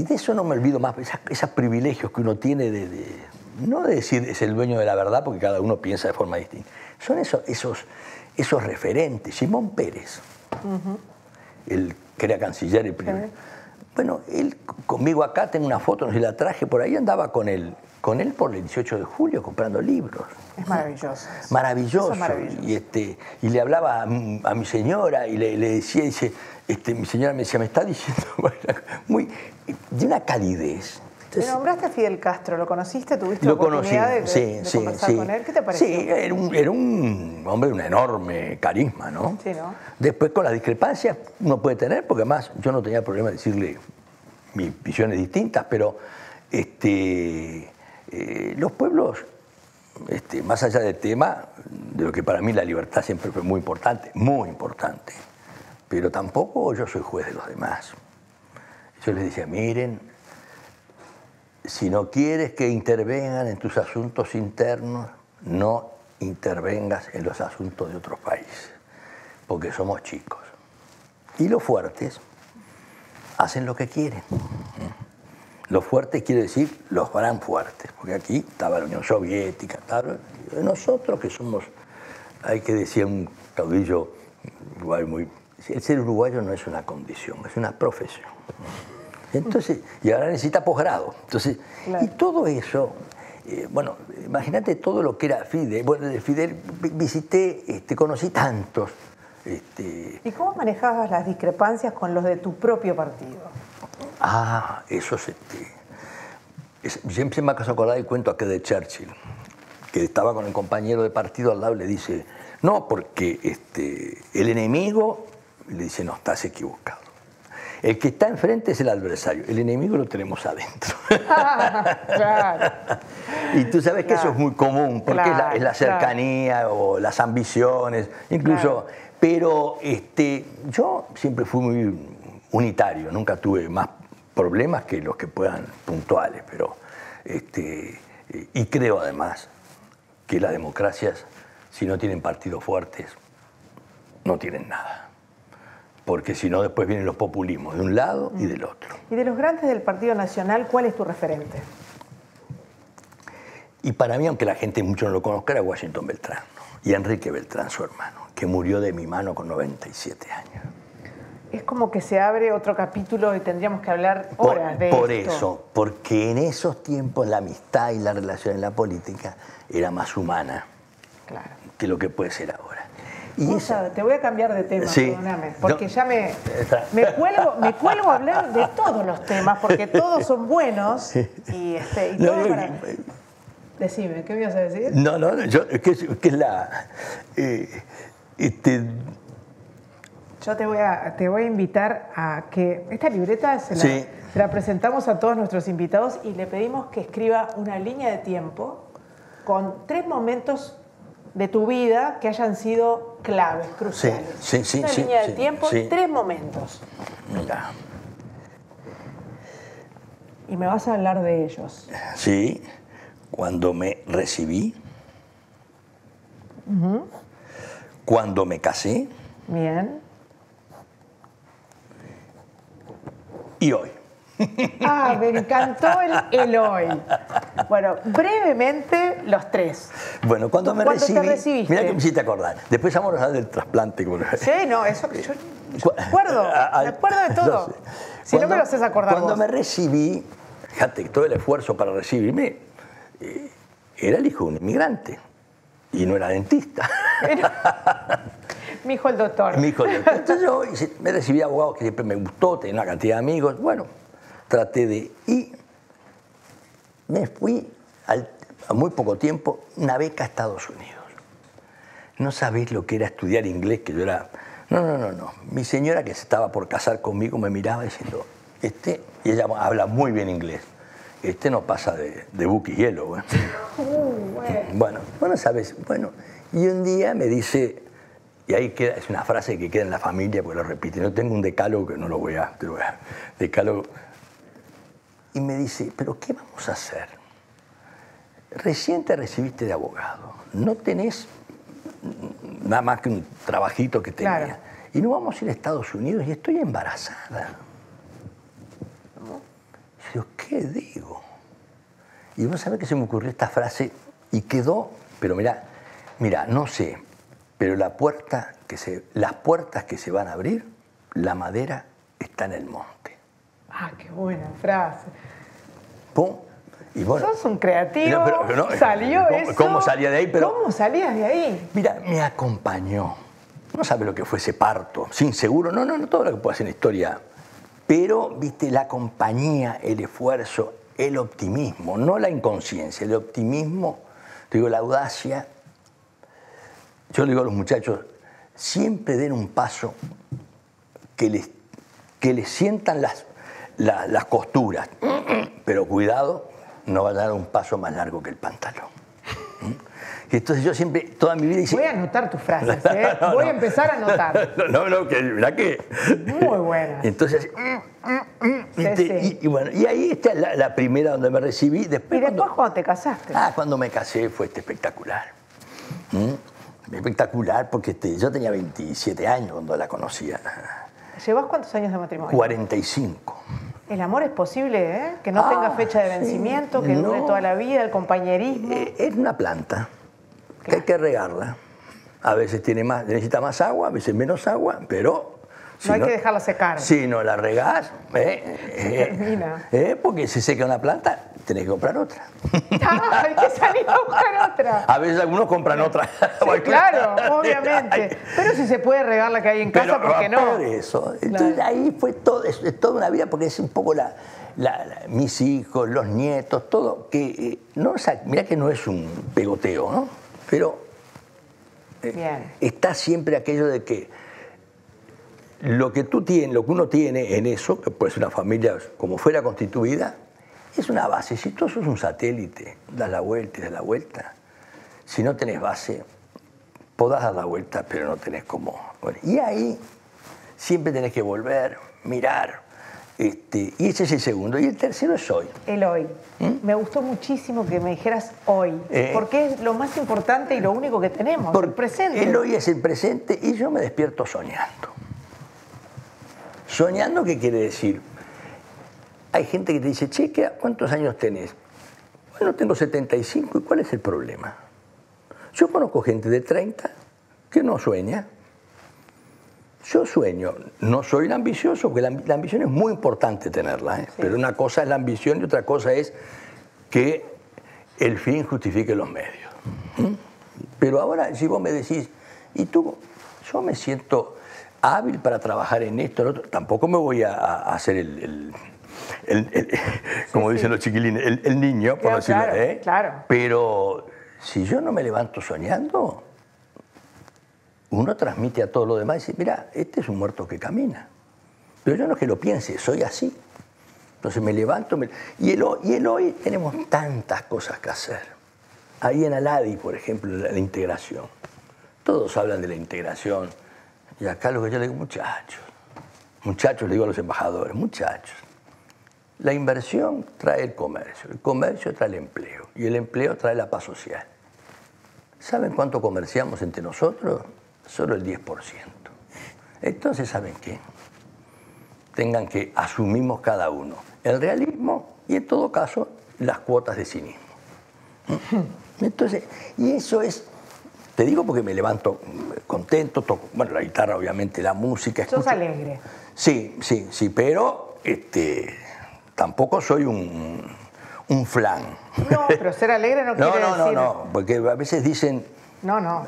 de eso no me olvido más, esos privilegios que uno tiene no de decir es el dueño de la verdad, porque cada uno piensa de forma distinta. Son esos esos referentes. Simón Pérez, el que era canciller, el primero. Bueno, él conmigo acá, tengo una foto, no sé si la traje, por ahí andaba con él por el 18 de julio comprando libros. Es maravilloso. Maravilloso. Eso es maravilloso. Y le hablaba a mi señora y le decía, mi señora me decía, me está diciendo, de una calidez. Entonces, ¿te nombraste a Fidel Castro? ¿Lo conociste? ¿Tuviste la oportunidad de conversar con él? ¿Qué te pareció? Sí, era un hombre de un enorme carisma, ¿no? Sí, ¿no? Después, con las discrepancias uno puede tener, porque además yo no tenía problema de decirle mis visiones distintas, pero los pueblos, más allá del tema, de lo que para mí la libertad siempre fue muy importante, pero tampoco yo soy juez de los demás. Yo les decía, miren, si no quieres que intervengan en tus asuntos internos, no intervengas en los asuntos de otros países, porque somos chicos. Y los fuertes hacen lo que quieren. Los fuertes quiere decir los gran fuertes, porque aquí estaba la Unión Soviética, estaba nosotros que somos, hay que decir un caudillo uruguayo muy... El ser uruguayo no es una condición, es una profesión. Entonces, y ahora necesita posgrado. Entonces, claro. Y todo eso, bueno, imagínate todo lo que era Fidel. Bueno, de Fidel visité, conocí tantos. ¿Y cómo manejabas las discrepancias con los de tu propio partido? Ah, eso siempre me ha acordado el cuento aquel de Churchill, que estaba con el compañero de partido al lado y le dice, no, porque el enemigo, le dice, no, estás equivocado. El que está enfrente es el adversario, el enemigo lo tenemos adentro. Claro. Y tú sabes que eso es muy común, porque es la cercanía o las ambiciones, incluso. Claro. Pero yo siempre fui muy unitario, nunca tuve más problemas que los que puedan puntuales, pero y creo además que las democracias, si no tienen partidos fuertes, no tienen nada. Porque si no, después vienen los populismos, de un lado y del otro. Y de los grandes del Partido Nacional, ¿cuál es tu referente? Y para mí, aunque la gente mucho no lo conozca, era Washington Beltrán, ¿no? Y Enrique Beltrán, su hermano, que murió de mi mano con 97 años. Es como que se abre otro capítulo y tendríamos que hablar horas de esto. Por eso, porque en esos tiempos la amistad y la relación en la política era más humana que lo que puede ser ahora. Te voy a cambiar de tema, perdóname, porque ya me cuelgo a hablar de todos los temas, porque todos son buenos y, decime, ¿qué me ibas a decir? No, yo, que es la... Yo te voy a invitar a que esta libreta se la presentamos a todos nuestros invitados y le pedimos que escriba una línea de tiempo con 3 momentos de tu vida que hayan sido claves, cruciales. Una línea de tiempo, 3 momentos. Mira. Y me vas a hablar de ellos. Sí, cuando me recibí, cuando me casé, bien, y hoy. Ah, me encantó el hoy. Bueno, brevemente los 3. Bueno, ¿Cuándo te recibiste? Mirá que me hiciste acordar. Después vamos a hablar del trasplante. Sí, no, eso yo me acuerdo de todo. No sé. Si no me lo haces acordar cuando vos. Me recibí, fíjate, todo el esfuerzo para recibirme, era el hijo de un inmigrante y no era dentista. Mi hijo el doctor. Mi hijo el doctor. Entonces yo me recibí de abogado, que siempre me gustó, tenía una cantidad de amigos, bueno. Traté de... Y me fui a muy poco tiempo una beca a Estados Unidos. No sabés lo que era estudiar inglés, que yo era... No. Mi señora, que se estaba por casar conmigo, me miraba diciendo... Y ella habla muy bien inglés. No pasa de buque y hielo, güey. Bueno, sabes. Bueno, y un día me dice... Y ahí queda, es una frase que queda en la familia, porque lo repite. No tengo un decálogo que no lo voy a... Decálogo... Y me dice, ¿pero qué vamos a hacer? Recién te recibiste de abogado, no tenés nada más que un trabajito que tenía. Claro. Y no vamos a ir a Estados Unidos y estoy embarazada. Y yo, ¿qué digo? Y vos sabés que se me ocurrió esta frase y quedó, pero mirá, no sé, Pero las puertas que se van a abrir, la madera está en el monte. Ah, qué buena frase. ¡Pum! Y bueno, sos un creativo, pero no, salió eso. ¿Cómo salía de ahí? ¿Cómo salías de ahí? Mira, me acompañó. No sabe lo que fue ese parto, sin seguro, no, todo lo que puede hacer en historia. Pero, viste, la compañía, el esfuerzo, el optimismo, no la inconsciencia, el optimismo, te digo, la audacia. Yo le digo a los muchachos, siempre den un paso que les sientan las costuras, pero cuidado, no van a dar un paso más largo que el pantalón. Y entonces yo siempre, toda mi vida... Hice... Voy a anotar tus frases, ¿eh? Voy a empezar a anotar. ¿Verdad que? Muy buena. Entonces, y bueno, y ahí está la primera donde me recibí. Después, ¿Y después cuando te casaste? Ah, cuando me casé fue espectacular. Espectacular porque yo tenía 27 años cuando la conocía. ¿Llevas cuántos años de matrimonio? 45. El amor es posible, ¿eh? Que no tenga fecha de vencimiento, que dure toda la vida, el compañerismo. Es una planta que hay que regarla. A veces necesita más agua, a veces menos agua, pero... No hay que dejarla secar. Si no la regás, porque si seca una planta, tenés que comprar otra. Ah, hay que salir a buscar otra. A veces algunos compran otra. Sí, claro, obviamente. Pero si se puede regar la que hay en casa, ¿por qué no? Por eso. Entonces ahí fue todo, es toda una vida, porque es un poco mis hijos, los nietos, todo. Mirá que no es un pegoteo, ¿no? Pero está siempre aquello de que lo que uno tiene en eso, que puede ser una familia como fuera constituida, es una base. Si tú sos un satélite, das la vuelta y das la vuelta. Si no tenés base, podás dar la vuelta, pero no tenés cómo. Bueno, y ahí siempre tenés que volver, mirar. Y ese es el segundo. Y el tercero es hoy. El hoy. Me gustó muchísimo que me dijeras hoy, porque es lo más importante y lo único que tenemos, el presente. El hoy es el presente y yo me despierto soñando. ¿Soñando qué quiere decir? Hay gente que te dice, che, ¿cuántos años tenés? Bueno, tengo 75, ¿y cuál es el problema? Yo conozco gente de 30 que no sueña. Yo sueño, no soy el ambicioso, porque la ambición es muy importante tenerla, ¿eh? Sí. Pero una cosa es la ambición y otra cosa es que el fin justifique los medios. Pero ahora, si vos me decís, ¿y tú? Yo me siento... hábil para trabajar en esto, en otro. Tampoco me voy a hacer como dicen los chiquilines, el niño, por decirlo, claro, ¿eh? Claro. Pero si yo no me levanto soñando, uno transmite a todo lo demás y dice, mira, este es un muerto que camina. Pero yo no es que lo piense, soy así. Entonces me levanto. Y el hoy tenemos tantas cosas que hacer. Ahí en ALADI, por ejemplo, la integración. Todos hablan de la integración. Y acá lo que yo le digo, muchachos, le digo a los embajadores, muchachos, la inversión trae el comercio trae el empleo y el empleo trae la paz social. ¿Saben cuánto comerciamos entre nosotros? Solo el 10%. Entonces, ¿saben qué? Tengan que asumimos cada uno el realismo y en todo caso las cuotas de cinismo. Entonces, y eso es... Te digo porque me levanto contento, toco, bueno, la guitarra obviamente, la música. ¿Sos alegre? Sí, pero tampoco soy un flan. No, pero ser alegre no quiere decir... No, porque a veces dicen... No,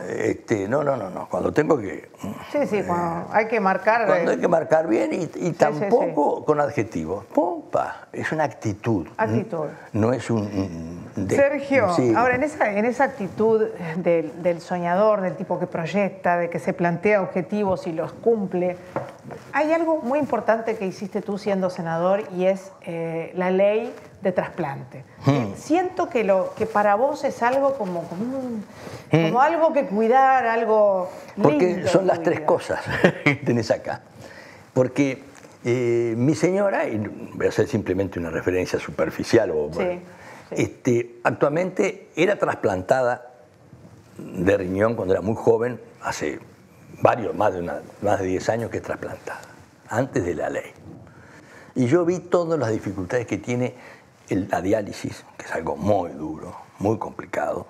cuando tengo que... Sí, cuando hay que marcar... Cuando hay que marcar bien y tampoco con adjetivos. Pompa, es una actitud. Actitud. No es un Sergio, ahora en esa actitud del soñador, del tipo que proyecta, de que se plantea objetivos y los cumple, hay algo muy importante que hiciste tú siendo senador y es la ley de trasplante. Siento que para vos es algo como algo que cuidar, algo lindo. Porque son las tres cosas que tenés acá. Porque mi señora, y voy a hacer simplemente una referencia superficial, actualmente era trasplantada de riñón cuando era muy joven, hace más de 10 años que es trasplantada, antes de la ley. Y yo vi todas las dificultades que tiene la diálisis, que es algo muy duro, muy complicado.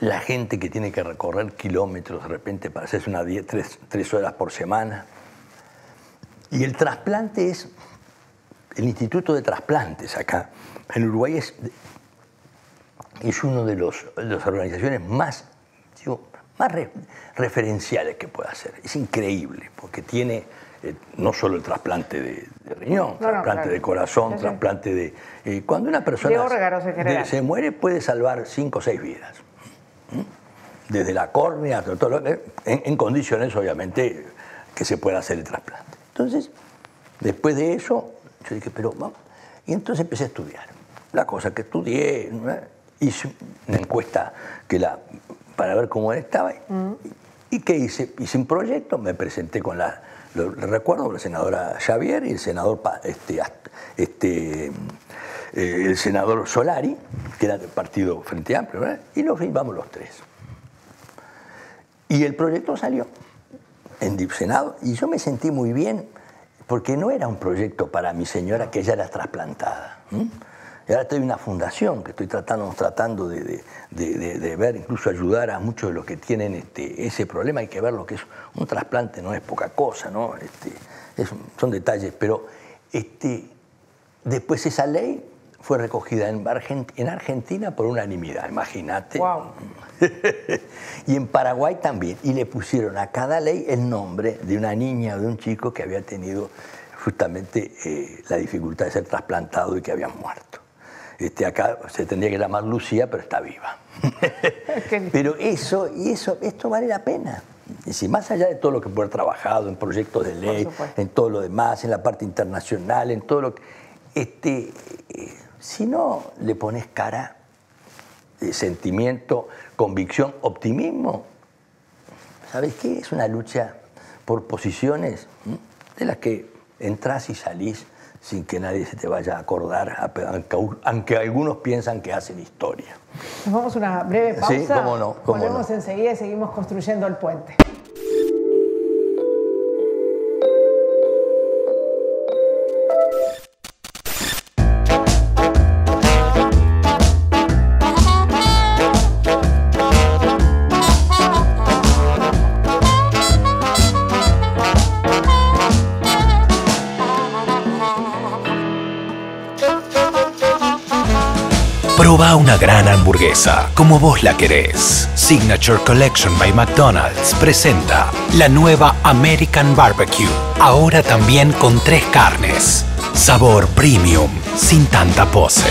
la gente que tiene que recorrer kilómetros de repente para hacerse una dieta, tres horas por semana. Y el trasplante es, el Instituto de Trasplantes acá en Uruguay es una de las organizaciones más, referenciales que puede hacer. Es increíble, porque tiene no solo el trasplante de riñón, de corazón, trasplante de... cuando una persona se muere, puede salvar 5 o 6 vidas. Desde la córnea, hasta todo lo, en condiciones, obviamente, que se pueda hacer el trasplante. Entonces, después de eso, yo dije, pero vamos. Y entonces empecé a estudiar. La cosa que estudié, hice una encuesta que para ver cómo estaba. ¿Y qué hice? Hice un proyecto, me presenté con la senadora Javier y el senador, el senador Solari, que era del partido Frente Amplio, ¿verdad? Y lo firmamos los tres. Y el proyecto salió en el Senado y yo me sentí muy bien, porque no era un proyecto para mi señora, que ella era trasplantada. Y ahora estoy en una fundación que estoy tratando de ver, incluso ayudar a muchos de los que tienen ese problema. Hay que ver lo que es un trasplante, no es poca cosa, ¿no? Son detalles, pero después esa ley fue recogida en Argentina por unanimidad, imagínate. Wow. Y en Paraguay también. Y le pusieron a cada ley el nombre de una niña o de un chico que había tenido justamente la dificultad de ser trasplantado y que habían muerto. Acá se tendría que llamar Lucía, pero está viva. Pero esto vale la pena. Y si más allá de todo lo que puede haber trabajado en proyectos de ley, en todo lo demás, en la parte internacional, en todo lo que... si no le pones cara, sentimiento, convicción, optimismo, ¿sabes qué? Es una lucha por posiciones de las que entras y salís sin que nadie se te vaya a acordar, aunque algunos piensan que hacen historia. Nos vamos a una breve pausa. Sí, cómo no. Volvemos enseguida y seguimos construyendo el puente. Proba una gran hamburguesa, como vos la querés. Signature Collection by McDonald's presenta la nueva American Barbecue, ahora también con 3 carnes. Sabor premium, sin tanta pose.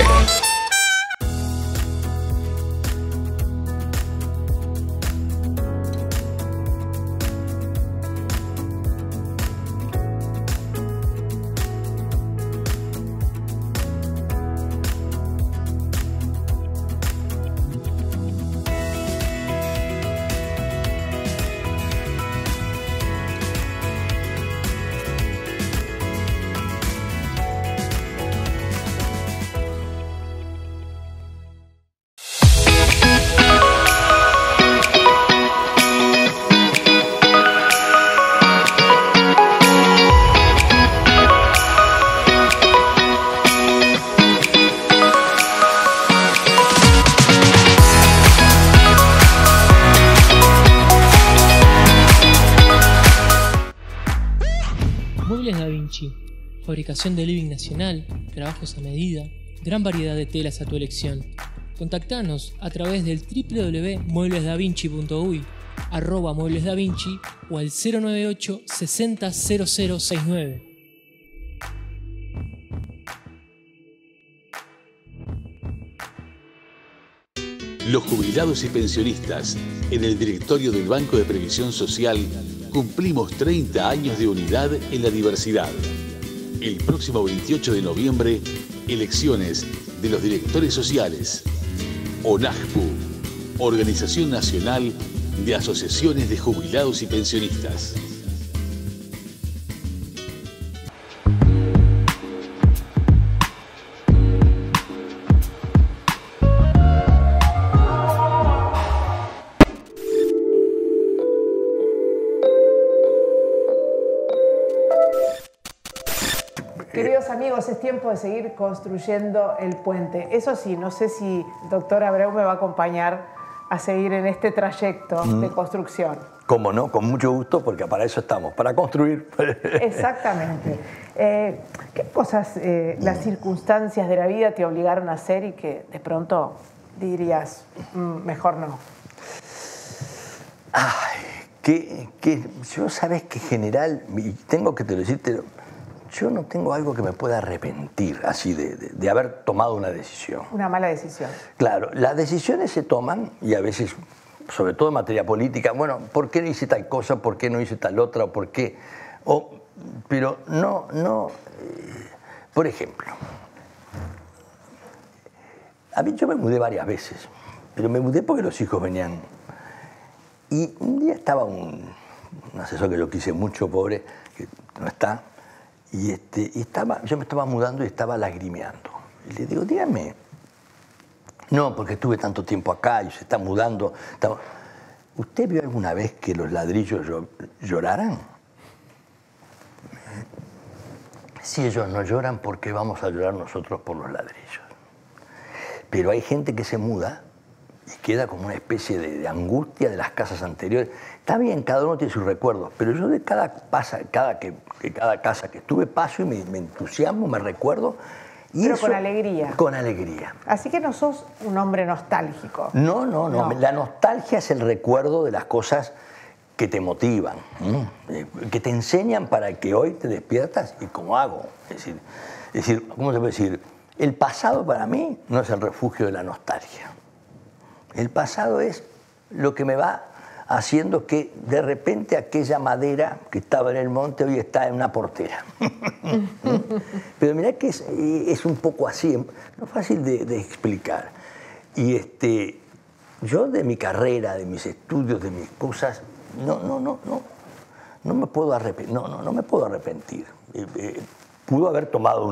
Fabricación de living nacional, trabajos a medida, gran variedad de telas a tu elección. Contactanos a través del www.mueblesdavinci.uy, @mueblesdavinci o al 098 60 0069. Los jubilados y pensionistas, en el directorio del Banco de Previsión Social, cumplimos 30 años de unidad en la diversidad. El próximo 28 de noviembre, elecciones de los directores sociales. ONAJPU, Organización Nacional de Asociaciones de Jubilados y Pensionistas. Es tiempo de seguir construyendo el puente. Eso sí, no sé si el doctor Abreu me va a acompañar a seguir en este trayecto de construcción. ¿Cómo no? Con mucho gusto, porque para eso estamos, para construir. Exactamente. ¿Qué cosas las circunstancias de la vida te obligaron a hacer y que de pronto dirías, mejor no? Ay, que yo, sabes que general, y tengo que te lo decirte, yo no tengo algo que me pueda arrepentir así de haber tomado una decisión. Una mala decisión. Claro, las decisiones se toman y a veces, sobre todo en materia política, bueno, ¿por qué no hice tal cosa? ¿Por qué no hice tal otra? ¿Por qué? O, pero no... por ejemplo, a mí yo me mudé varias veces, pero me mudé porque los hijos venían. Y un día estaba un asesor que yo quise mucho, pobre, que no está. Y estaba, yo me estaba mudando y estaba lagrimeando. Y le digo, dígame, no, porque estuve tanto tiempo acá y se está mudando. ¿Usted vio alguna vez que los ladrillos lloraran? Si ellos no lloran, ¿por qué vamos a llorar nosotros por los ladrillos? Pero hay gente que se muda y queda como una especie de angustia de las casas anteriores. Está bien, cada uno tiene sus recuerdos, pero yo de cada casa que estuve paso y me entusiasmo, me recuerdo. Pero eso, con alegría. Con alegría. Así que no sos un hombre nostálgico. No. La nostalgia es el recuerdo de las cosas que te motivan, que te enseñan para que hoy te despiertas y cómo hago. Es decir, ¿cómo se puede decir? El pasado para mí no es el refugio de la nostalgia. El pasado es lo que me va haciendo que de repente aquella madera que estaba en el monte hoy está en una portera. Pero mirá que es un poco así, no fácil de explicar. Y yo de mi carrera, de mis estudios, de mis cosas, no me puedo arrepentir. No me puedo arrepentir. Pudo haber tomado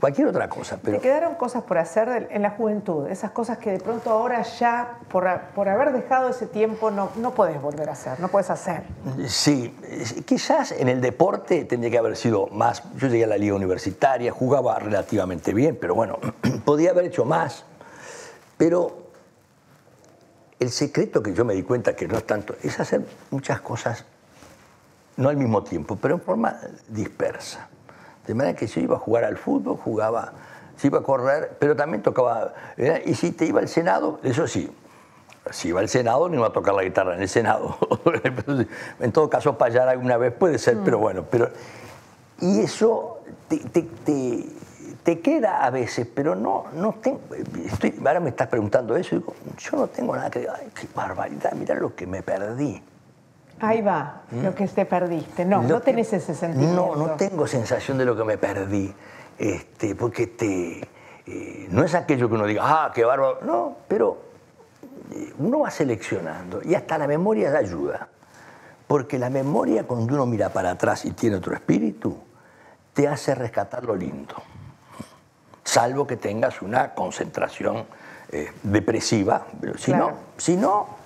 cualquier otra cosa, pero... Te quedaron cosas por hacer en la juventud, esas cosas que de pronto ahora ya, por haber dejado ese tiempo, no podés volver a hacer, no podés hacer. Sí, quizás en el deporte tendría que haber sido más. Yo llegué a la liga universitaria, jugaba relativamente bien, pero bueno, podía haber hecho más. Pero el secreto que yo me di cuenta que no es tanto, es hacer muchas cosas, no al mismo tiempo, pero en forma dispersa. De manera que si iba a jugar al fútbol, jugaba, si iba a correr, pero también tocaba. Y si te iba al Senado, eso sí, si iba al Senado no iba a tocar la guitarra en el Senado. En todo caso, payar alguna vez puede ser, pero bueno. Y eso te queda a veces, pero no tengo... Ahora me estás preguntando eso y digo, yo no tengo nada que... Ay, qué barbaridad, mirá lo que me perdí. Ahí va, lo que te perdiste. No tenés ese sentimiento. No tengo sensación de lo que me perdí. Porque no es aquello que uno diga, ah, qué bárbaro. No, pero uno va seleccionando y hasta la memoria da ayuda. Porque la memoria, cuando uno mira para atrás y tiene otro espíritu, te hace rescatar lo lindo. Salvo que tengas una concentración depresiva. Pero si no,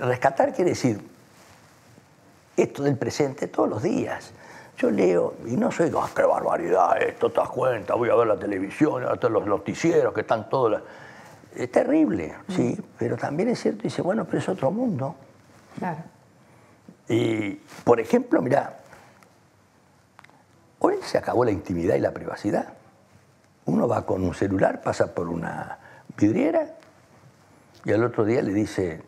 rescatar quiere decir esto del presente todos los días. Yo leo y no soy, ¡ah, qué barbaridad! Esto te das cuenta, voy a ver la televisión, hasta los noticieros que están todos... Es terrible, sí, pero también es cierto, dice, bueno, pero es otro mundo. Claro. Y, por ejemplo, mirá, hoy se acabó la intimidad y la privacidad. Uno va con un celular, pasa por una vidriera y al otro día le dice...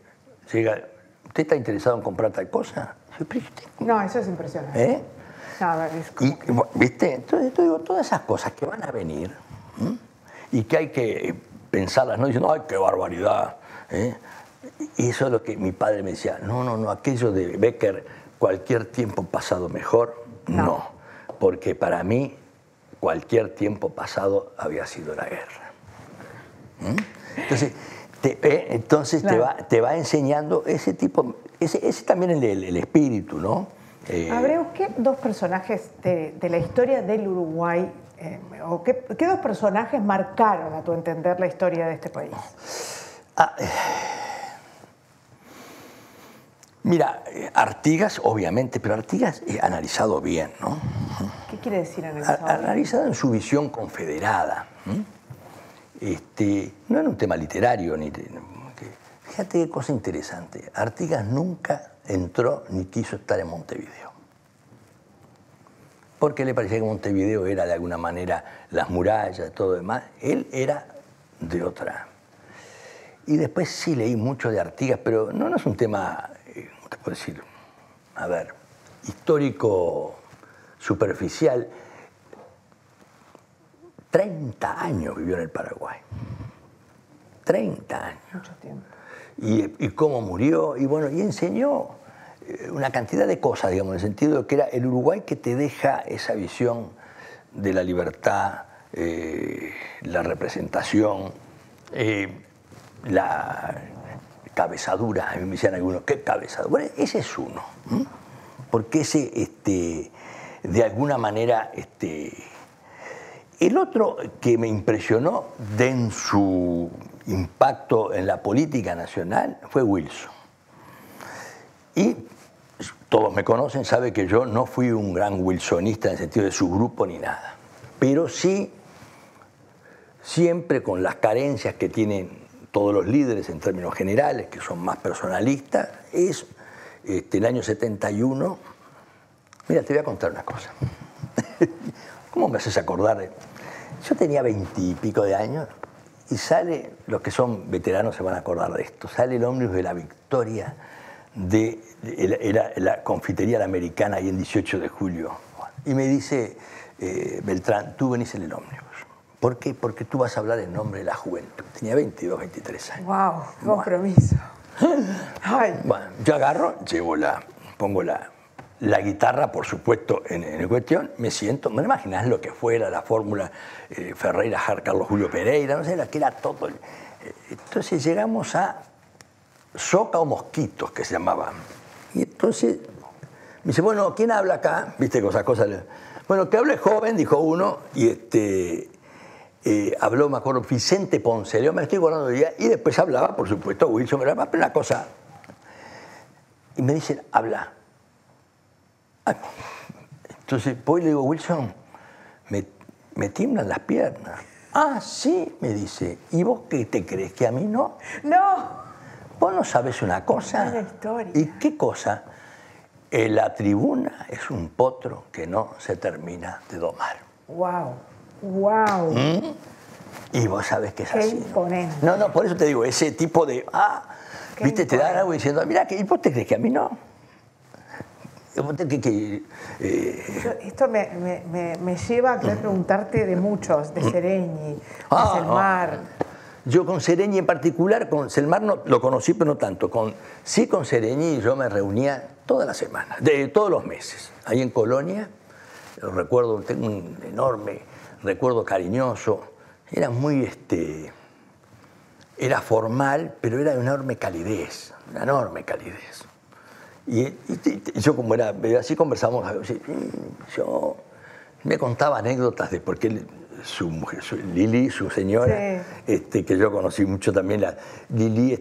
Llega, ¿usted está interesado en comprar tal cosa? No, eso es impresionante. ¿Viste? Entonces, yo digo, todas esas cosas que van a venir y que hay que pensarlas, no diciendo, ¡ay, qué barbaridad! Y eso es lo que mi padre me decía, no, aquello de Becker, cualquier tiempo pasado mejor, no. Porque para mí, cualquier tiempo pasado había sido la guerra. Entonces... Te va enseñando ese tipo, ese también el espíritu, ¿no? Abreu, ¿qué dos personajes de la historia del Uruguay, o qué dos personajes marcaron, a tu entender, la historia de este país? Mira, Artigas, obviamente, pero Artigas analizado bien, ¿no? ¿Qué quiere decir analizado bien? Analizado en su visión confederada, No era un tema literario. Fíjate qué cosa interesante. Artigas nunca entró ni quiso estar en Montevideo. Porque le parecía que Montevideo era de alguna manera las murallas, todo demás. Él era de otra. Y después sí leí mucho de Artigas, pero no es un tema, ¿cómo te puedo decir? A ver, histórico, superficial. 30 años vivió en el Paraguay. 30 años. Mucho tiempo. Y cómo murió, y bueno, y enseñó una cantidad de cosas, digamos, en el sentido de que era el Uruguay que te deja esa visión de la libertad, la representación, la cabezadura. A mí me decían algunos, ¿qué cabezadura? Bueno, ese es uno, ¿m? Porque ese, de alguna manera, el otro que me impresionó en su impacto en la política nacional fue Wilson. Y todos me conocen, saben que yo no fui un gran wilsonista en el sentido de su grupo ni nada. Pero sí, siempre con las carencias que tienen todos los líderes en términos generales, que son más personalistas, es el año 71. Mira, te voy a contar una cosa. ¿Cómo me haces acordar? Yo tenía 20 y pico de años y sale, los que son veteranos se van a acordar de esto, sale el ómnibus de la victoria de la confitería La Americana ahí en 18 de julio. Y me dice, Beltrán, tú venís en el ómnibus. ¿Por qué? Porque tú vas a hablar en nombre de la juventud. Tenía 22, 23 años. ¡Wow! ¡Qué compromiso! Ay. Bueno, yo agarro, llevo pongo la guitarra, por supuesto, en cuestión, me siento, ¿me imaginas lo que fuera la fórmula Ferreira, Jar, Carlos Julio Pereira? No sé, la que era todo. Entonces llegamos a Soca o Mosquitos, que se llamaba. Y entonces me dice, bueno, ¿quién habla acá? Viste, cosas. Bueno, que hable joven, dijo uno, y habló, me acuerdo, Vicente Ponce de León, me estoy acordando de ella, y después hablaba, por supuesto, Wilson, pero una cosa. Y me dicen, habla. Entonces voy y le digo, Wilson, me tiemblan las piernas. Ah, sí, me dice. ¿Y vos qué te crees? ¿Que a mí no? ¡No! Vos no sabés una cosa. Es la historia. ¿Y qué cosa? La tribuna es un potro que no se termina de domar. ¡Wow! ¡Wow! ¿Mm? Y vos sabés que es qué así. Imponente. ¿No? No, por eso te digo, ese tipo de... Ah, qué viste, imponente. Te dan algo diciendo, mira, ¿y vos te crees que a mí no? Esto me lleva a querer preguntarte de muchos, de Seregni, de Selmar. Yo con Seregni en particular, con Selmar no, lo conocí pero no tanto. Con Seregni yo me reunía todas las semanas, todos los meses, ahí en Colonia. Lo recuerdo, tengo un enorme recuerdo cariñoso. Era muy, era formal, pero era de enorme calidez, una enorme calidez. Y yo, como era, así conversamos, yo me contaba anécdotas de por qué su mujer, Lili, su señora, sí, que yo conocí mucho también, Lili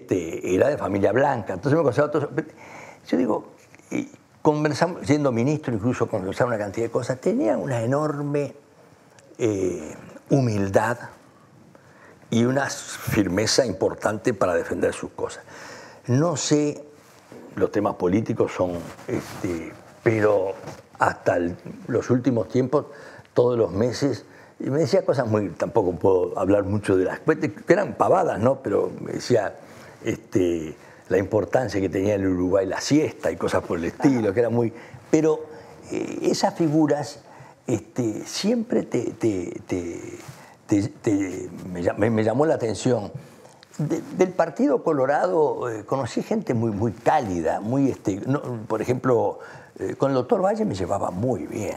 era de familia blanca, entonces me contaba todo eso. Yo digo, y conversamos, siendo ministro, incluso conversaba una cantidad de cosas, tenía una enorme humildad y una firmeza importante para defender sus cosas. No sé... Los temas políticos son, pero hasta los últimos tiempos, todos los meses, y me decía cosas muy, tampoco puedo hablar mucho de las cuentas, que eran pavadas, ¿no? Pero me decía la importancia que tenía el Uruguay, la siesta y cosas por el estilo, que era muy... Pero esas figuras siempre me llamó la atención. Del Partido Colorado conocí gente muy, muy cálida, muy, por ejemplo, con el doctor Valle me llevaba muy bien.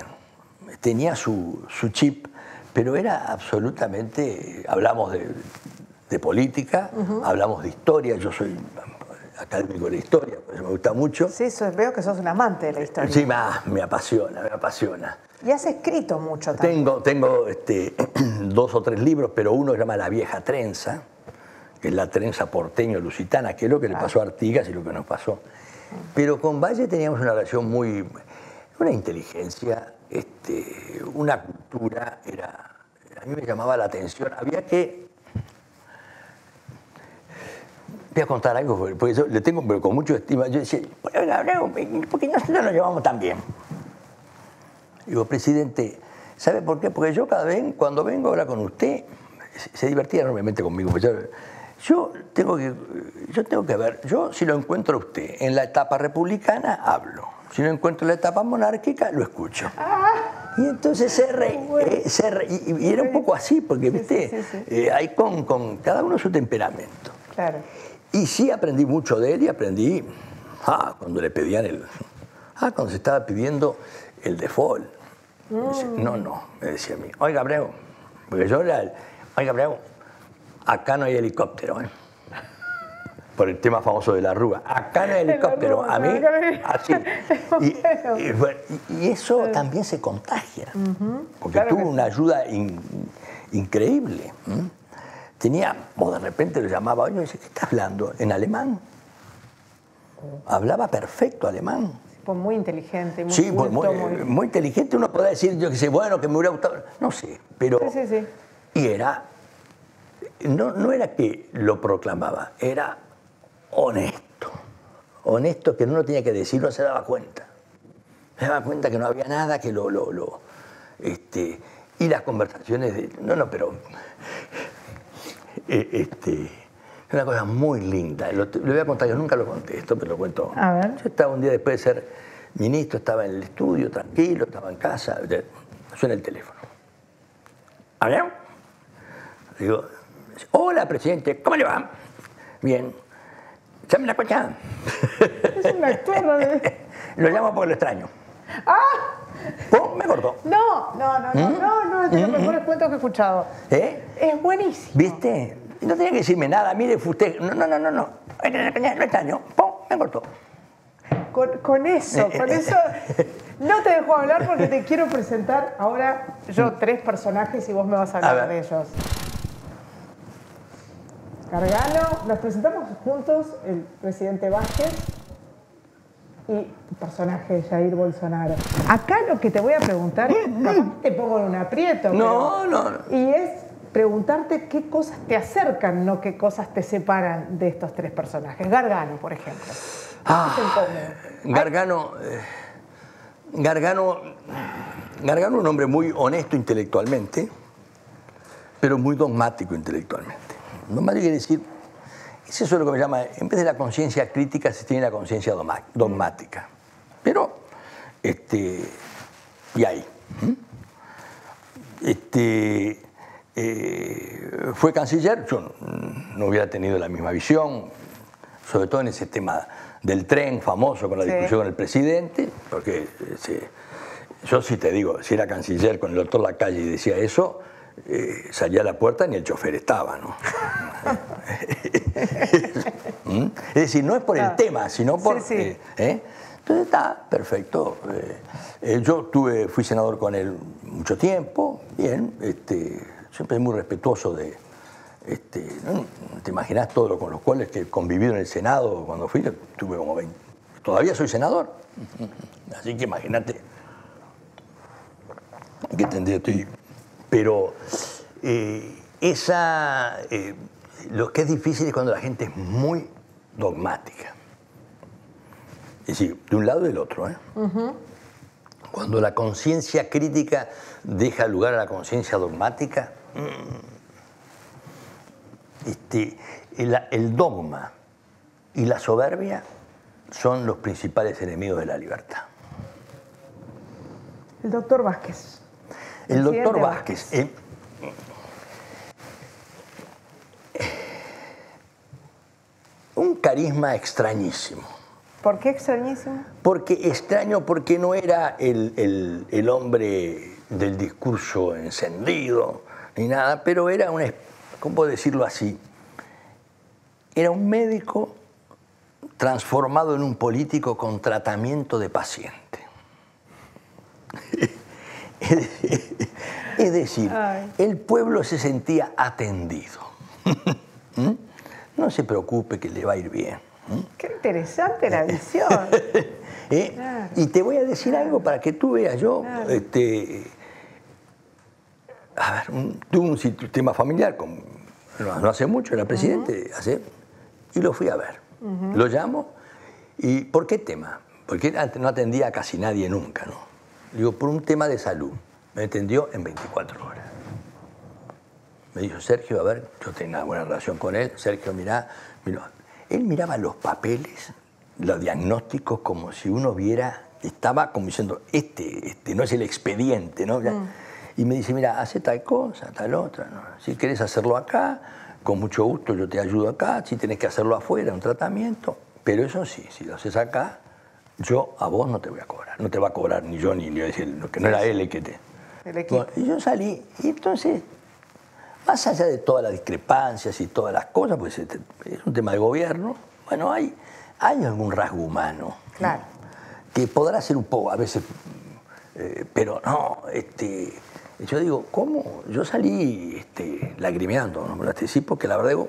Tenía su chip, pero era absolutamente... Hablamos de política, hablamos de historia, yo soy académico de la historia, pues me gusta mucho. Sí, veo que sos un amante de la historia. Sí, me apasiona, me apasiona. Y has escrito mucho también. Tengo 2 o 3 libros, pero uno se llama La vieja trenza, que es la trenza porteño-lusitana, que es lo que le pasó a Artigas y lo que nos pasó. Pero con Valle teníamos una relación muy... Una inteligencia, una cultura, era... A mí me llamaba la atención. Había que voy a contar algo, porque yo le tengo pero con mucho estima. Yo decía, ¿por qué nosotros nos llevamos tan bien? Digo, presidente, ¿sabe por qué? Porque yo cada vez, cuando vengo a hablar con usted, se divertía enormemente conmigo. Yo tengo que ver, yo si lo encuentro a usted en la etapa republicana, hablo. Si lo encuentro en la etapa monárquica, lo escucho. Ah, y entonces se reí, y era un poco así, porque viste, hay con cada uno su temperamento. Claro. Y sí aprendí mucho de él y aprendí cuando le pedían el... cuando se estaba pidiendo el default. No, me decía a mí, oiga Abreu, porque yo era... Oiga Abreu, acá no hay helicóptero, ¿eh? Por el tema famoso de la Rúa. Acá no hay helicóptero, a mí, así. Y eso también se contagia, porque tuvo una ayuda increíble. Tenía, o de repente lo llamaba, oye, ¿qué está hablando? En alemán. Hablaba perfecto alemán. Muy inteligente. Muy sí, culto, muy inteligente. Uno podía decir, yo que sé, bueno, que me hubiera gustado. No sé, pero... Sí. Y era... No era que lo proclamaba, era honesto. Honesto que uno tenía que decir, no se daba cuenta. Se daba cuenta que no había nada, que y las conversaciones de... Una cosa muy linda. Lo voy a contar, yo nunca lo conté esto, pero lo cuento. A ver. Yo estaba un día después de ser ministro, estaba en el estudio, tranquilo, estaba en casa. Suena el teléfono. ¿Hablaron? Digo, hola, presidente, ¿cómo le va? Bien. ¿Llame la cuenta? Es un actor, ¿no? Lo llamo porque lo extraño. ¡Ah! ¡Pum! Me cortó. No, es de los mejores cuentos que he escuchado. ¿Eh? Es buenísimo. ¿Viste? No tenía que decirme nada, mire usted. No. Lo extraño. ¡Pum! Me cortó. Con eso. No te dejo hablar porque te quiero presentar ahora yo tres personajes y vos me vas a hablar de ellos. Gargano, nos presentamos juntos, el presidente Vázquez y tu personaje, Jair Bolsonaro. Acá lo que te voy a preguntar, te pongo en un aprieto. No. Y es preguntarte qué cosas te acercan, no qué cosas te separan de estos tres personajes. Gargano, por ejemplo. Gargano, un hombre muy honesto intelectualmente, pero muy dogmático intelectualmente. Dogmático quiere decir, es eso lo que me llama, en vez de la conciencia crítica se tiene la conciencia dogmática. Pero, y ahí. Fue canciller, yo no hubiera tenido la misma visión, sobre todo en ese tema del tren famoso con la discusión con el presidente, porque yo sí te digo, si era canciller con el doctor Lacalle y decía eso, salía a la puerta y ni el chofer estaba, ¿no? Es decir, no es por el tema, sino por... Entonces está perfecto. Yo fui senador con él mucho tiempo, bien, siempre muy respetuoso de... no te imaginas todo lo con los cuales que he convivido en el Senado cuando fui, tuve como 20. Todavía soy senador, así que imagínate qué tendría tú. Pero lo que es difícil es cuando la gente es muy dogmática. Es decir, de un lado y del otro. Cuando la conciencia crítica deja lugar a la conciencia dogmática, el dogma y la soberbia son los principales enemigos de la libertad. El doctor Vázquez. El doctor Vázquez. Un carisma extrañísimo. ¿Por qué extrañísimo? Porque no era el hombre del discurso encendido ni nada, pero era una especie, ¿cómo puedo decirlo así? Era un médico transformado en un político con tratamiento de paciente. Es decir, el pueblo se sentía atendido. No se preocupe que le va a ir bien. Qué interesante la visión. Claro. Y te voy a decir algo para que tú veas. Yo... Claro. Tuve un sistema familiar, no hace mucho, era presidente, y lo fui a ver. Lo llamo y ¿por qué tema? Porque no atendía a casi nadie nunca, ¿no? Digo, por un tema de salud. Me atendió en 24 horas. Me dijo, Sergio, a ver, yo tenía una buena relación con él. Sergio, mirá, él miraba los papeles, los diagnósticos, como si uno viera, estaba como diciendo, este no es el expediente, ¿no? Y me dice, mira, hace tal cosa, tal otra, ¿no? Si querés hacerlo acá, con mucho gusto yo te ayudo acá. Si tenés que hacerlo afuera, un tratamiento. Pero eso sí, si lo haces acá, yo a vos no te voy a cobrar. No te va a cobrar ni yo ni le voy a decir, que no era él el que te... El equipo. Bueno, y yo salí, y entonces, más allá de todas las discrepancias y todas las cosas, pues es un tema de gobierno, bueno, hay algún rasgo humano. Claro. Que podrá ser un poco, a veces, pero no, yo digo, ¿cómo? Yo salí lagrimeando, ¿no? Me lo anticipo, que la verdad digo,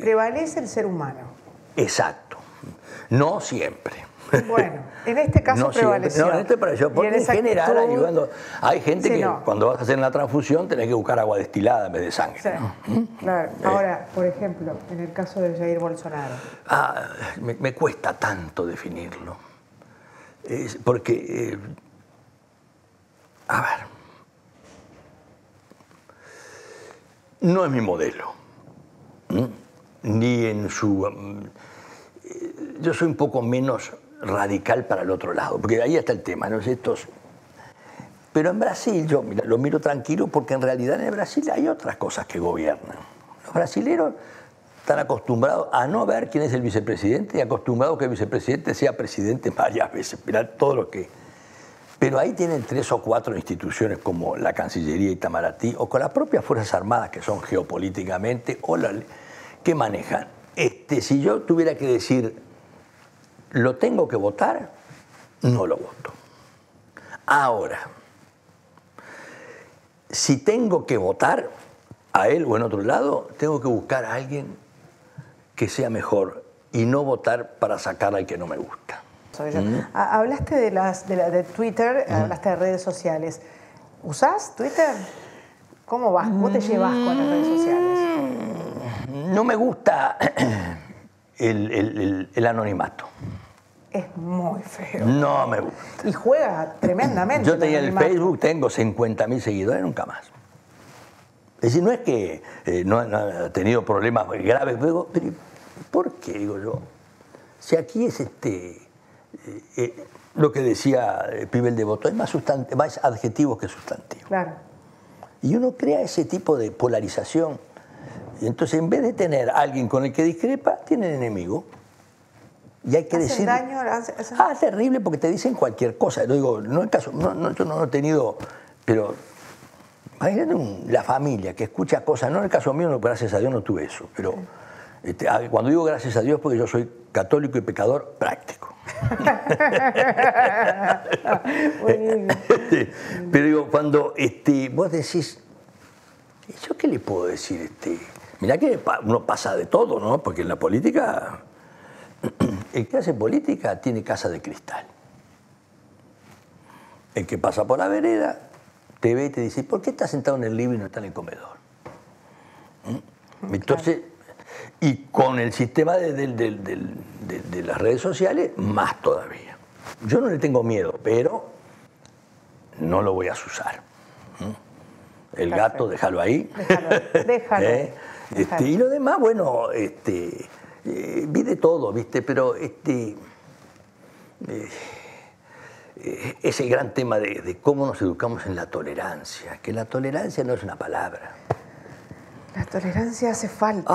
prevalece el ser humano. Exacto. No siempre. Bueno, en este caso no prevaleció. No, en este prevaleció, porque en general actitud, ayudando. Hay gente que cuando vas a hacer la transfusión tenés que buscar agua destilada en vez de sangre. Sí, ¿no? Claro. Ahora, por ejemplo, en el caso de Jair Bolsonaro. Me cuesta tanto definirlo. Porque, a ver, no es mi modelo. Ni en su... Yo soy un poco menos radical para el otro lado, porque ahí está el tema, ¿no? Pero en Brasil, yo mira, lo miro tranquilo, porque en realidad en Brasil hay otras cosas que gobiernan. Los brasileros están acostumbrados a no ver quién es el vicepresidente y acostumbrados a que el vicepresidente sea presidente varias veces. Mirá todo lo que... Pero ahí tienen 3 o 4 instituciones como la Cancillería Itamaraty o con las propias Fuerzas Armadas, que son geopolíticamente, o que manejan. Si yo tuviera que decir... ¿Lo tengo que votar? No lo voto. Ahora, si tengo que votar a él o en otro lado, tengo que buscar a alguien que sea mejor y no votar para sacar al que no me gusta. Hablaste de Twitter, hablaste de redes sociales. ¿Usás Twitter? ¿Cómo vas? ¿Cómo te llevas con las redes sociales? No me gusta... El anonimato. Es muy feo. No me gusta. Y juega tremendamente. Yo tenía el Facebook, tengo 50.000 seguidores, nunca más. Es decir, no es que no ha tenido problemas graves, pero ¿por qué? Digo yo. Si aquí es lo que decía Pivel Devoto, hay más adjetivos que sustantivos. Claro. Y uno crea ese tipo de polarización. Y entonces, en vez de tener a alguien con el que discrepa, tienen enemigo. Y hay que decir... Daño, es terrible, porque te dicen cualquier cosa. Lo digo, no es caso... yo no he tenido... Pero... Imagínate la familia que escucha cosas. No en el caso mío, no, gracias a Dios no tuve eso. Pero cuando digo gracias a Dios, porque yo soy católico y pecador práctico. Pero digo, cuando vos decís... ¿Yo qué le puedo decir? Mirá que uno pasa de todo, ¿no? Porque en la política, el que hace política tiene casa de cristal. El que pasa por la vereda te ve y te dice, ¿por qué estás sentado en el living y no está en el comedor? Entonces, y con el sistema de las redes sociales, más todavía. Yo no le tengo miedo, pero no lo voy a usar. El gato, déjalo ahí. Déjalo. Y lo demás, bueno, vi de todo, ¿viste? Pero ese gran tema de cómo nos educamos en la tolerancia, que la tolerancia no es una palabra. La tolerancia hace falta.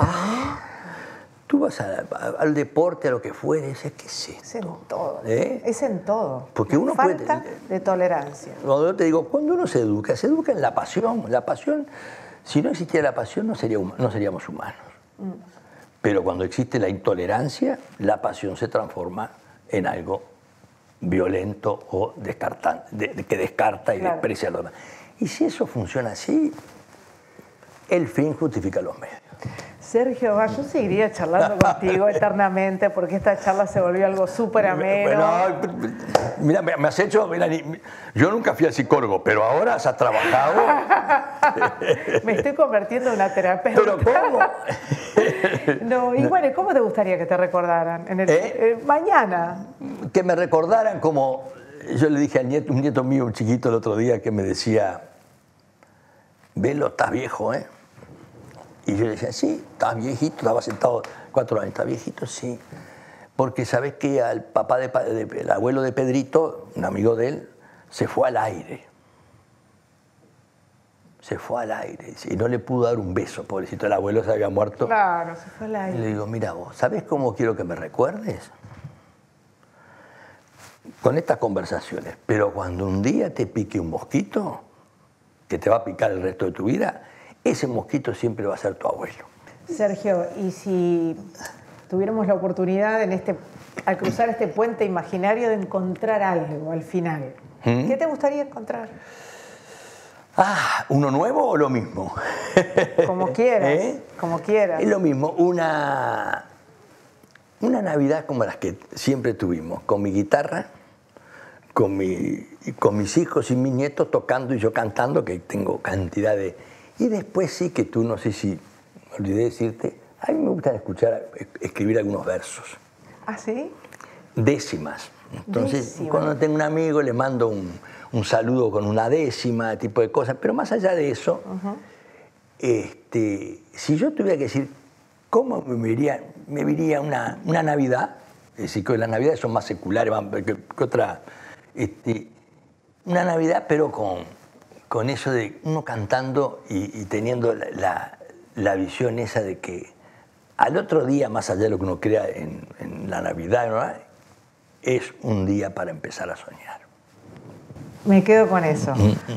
Tú vas al deporte, a lo que fuere, y dices, ¿qué es esto? Es en todo. Es en todo. Porque uno falta de tolerancia. Cuando yo te digo, cuando uno se educa en la pasión. La pasión, si no existiera la pasión, no seríamos humanos. Pero cuando existe la intolerancia, la pasión se transforma en algo violento o descartante, que descarta y desprecia a los demás. Y si eso funciona así, el fin justifica los medios. Sergio, yo seguiría charlando contigo eternamente porque esta charla se volvió algo súper ameno. Bueno, mira, me has hecho... Mira, yo nunca fui al psicólogo, pero ahora has trabajado. Me estoy convirtiendo en una terapeuta. ¿Pero cómo? No, y bueno, ¿cómo te gustaría que te recordaran? En el, mañana. Que me recordaran como... Yo le dije a un nieto mío, un chiquito, el otro día, que me decía... Velo, estás viejo, ¿eh? Y yo le decía, sí, estás viejito, estaba sentado 4 años, estás viejito, sí. Porque sabes que al papá el abuelo de Pedrito, un amigo de él, se fue al aire. Se fue al aire. Y no le pudo dar un beso, pobrecito, el abuelo se había muerto. Claro, se fue al aire. Y le digo, mira vos, ¿sabes cómo quiero que me recuerdes? Con estas conversaciones. Pero cuando un día te pique un mosquito, que te va a picar el resto de tu vida, ese mosquito siempre va a ser tu abuelo. Sergio, y si tuviéramos la oportunidad al cruzar este puente imaginario de encontrar algo al final, ¿qué te gustaría encontrar? Ah, ¿uno nuevo o lo mismo? Como quieras, como quieras. Es lo mismo, una Navidad como las que siempre tuvimos, con mi guitarra, con mis hijos y mis nietos tocando y yo cantando, que tengo cantidad de... Y después sí que tú, no sé si me olvidé decirte, a mí me gusta escribir algunos versos. ¿Ah, sí? Décimas. Entonces, cuando tengo un amigo le mando un saludo con una décima, tipo de cosas. Pero más allá de eso, si yo tuviera que decir cómo me viría una Navidad, es decir, que las Navidades son más seculares que otras, una Navidad pero con eso de uno cantando y teniendo la visión esa de que al otro día, más allá de lo que uno crea en la Navidad, ¿no? Es un día para empezar a soñar. Me quedo con eso.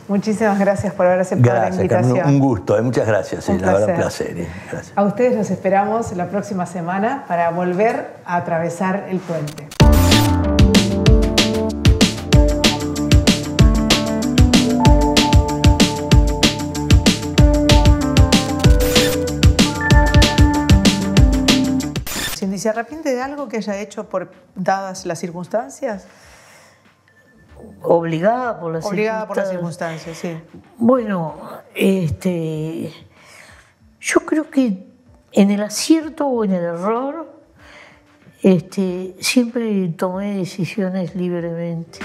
Muchísimas gracias por haber aceptado la invitación. Carmen, un gusto, muchas gracias. Un placer. La verdad, un placer. Gracias. A ustedes los esperamos la próxima semana para volver a atravesar el puente. ¿Se arrepiente de algo que haya hecho por dadas las circunstancias? Obligada por las circunstancias. Obligada por las circunstancias, sí. Bueno, yo creo que en el acierto o en el error siempre tomé decisiones libremente.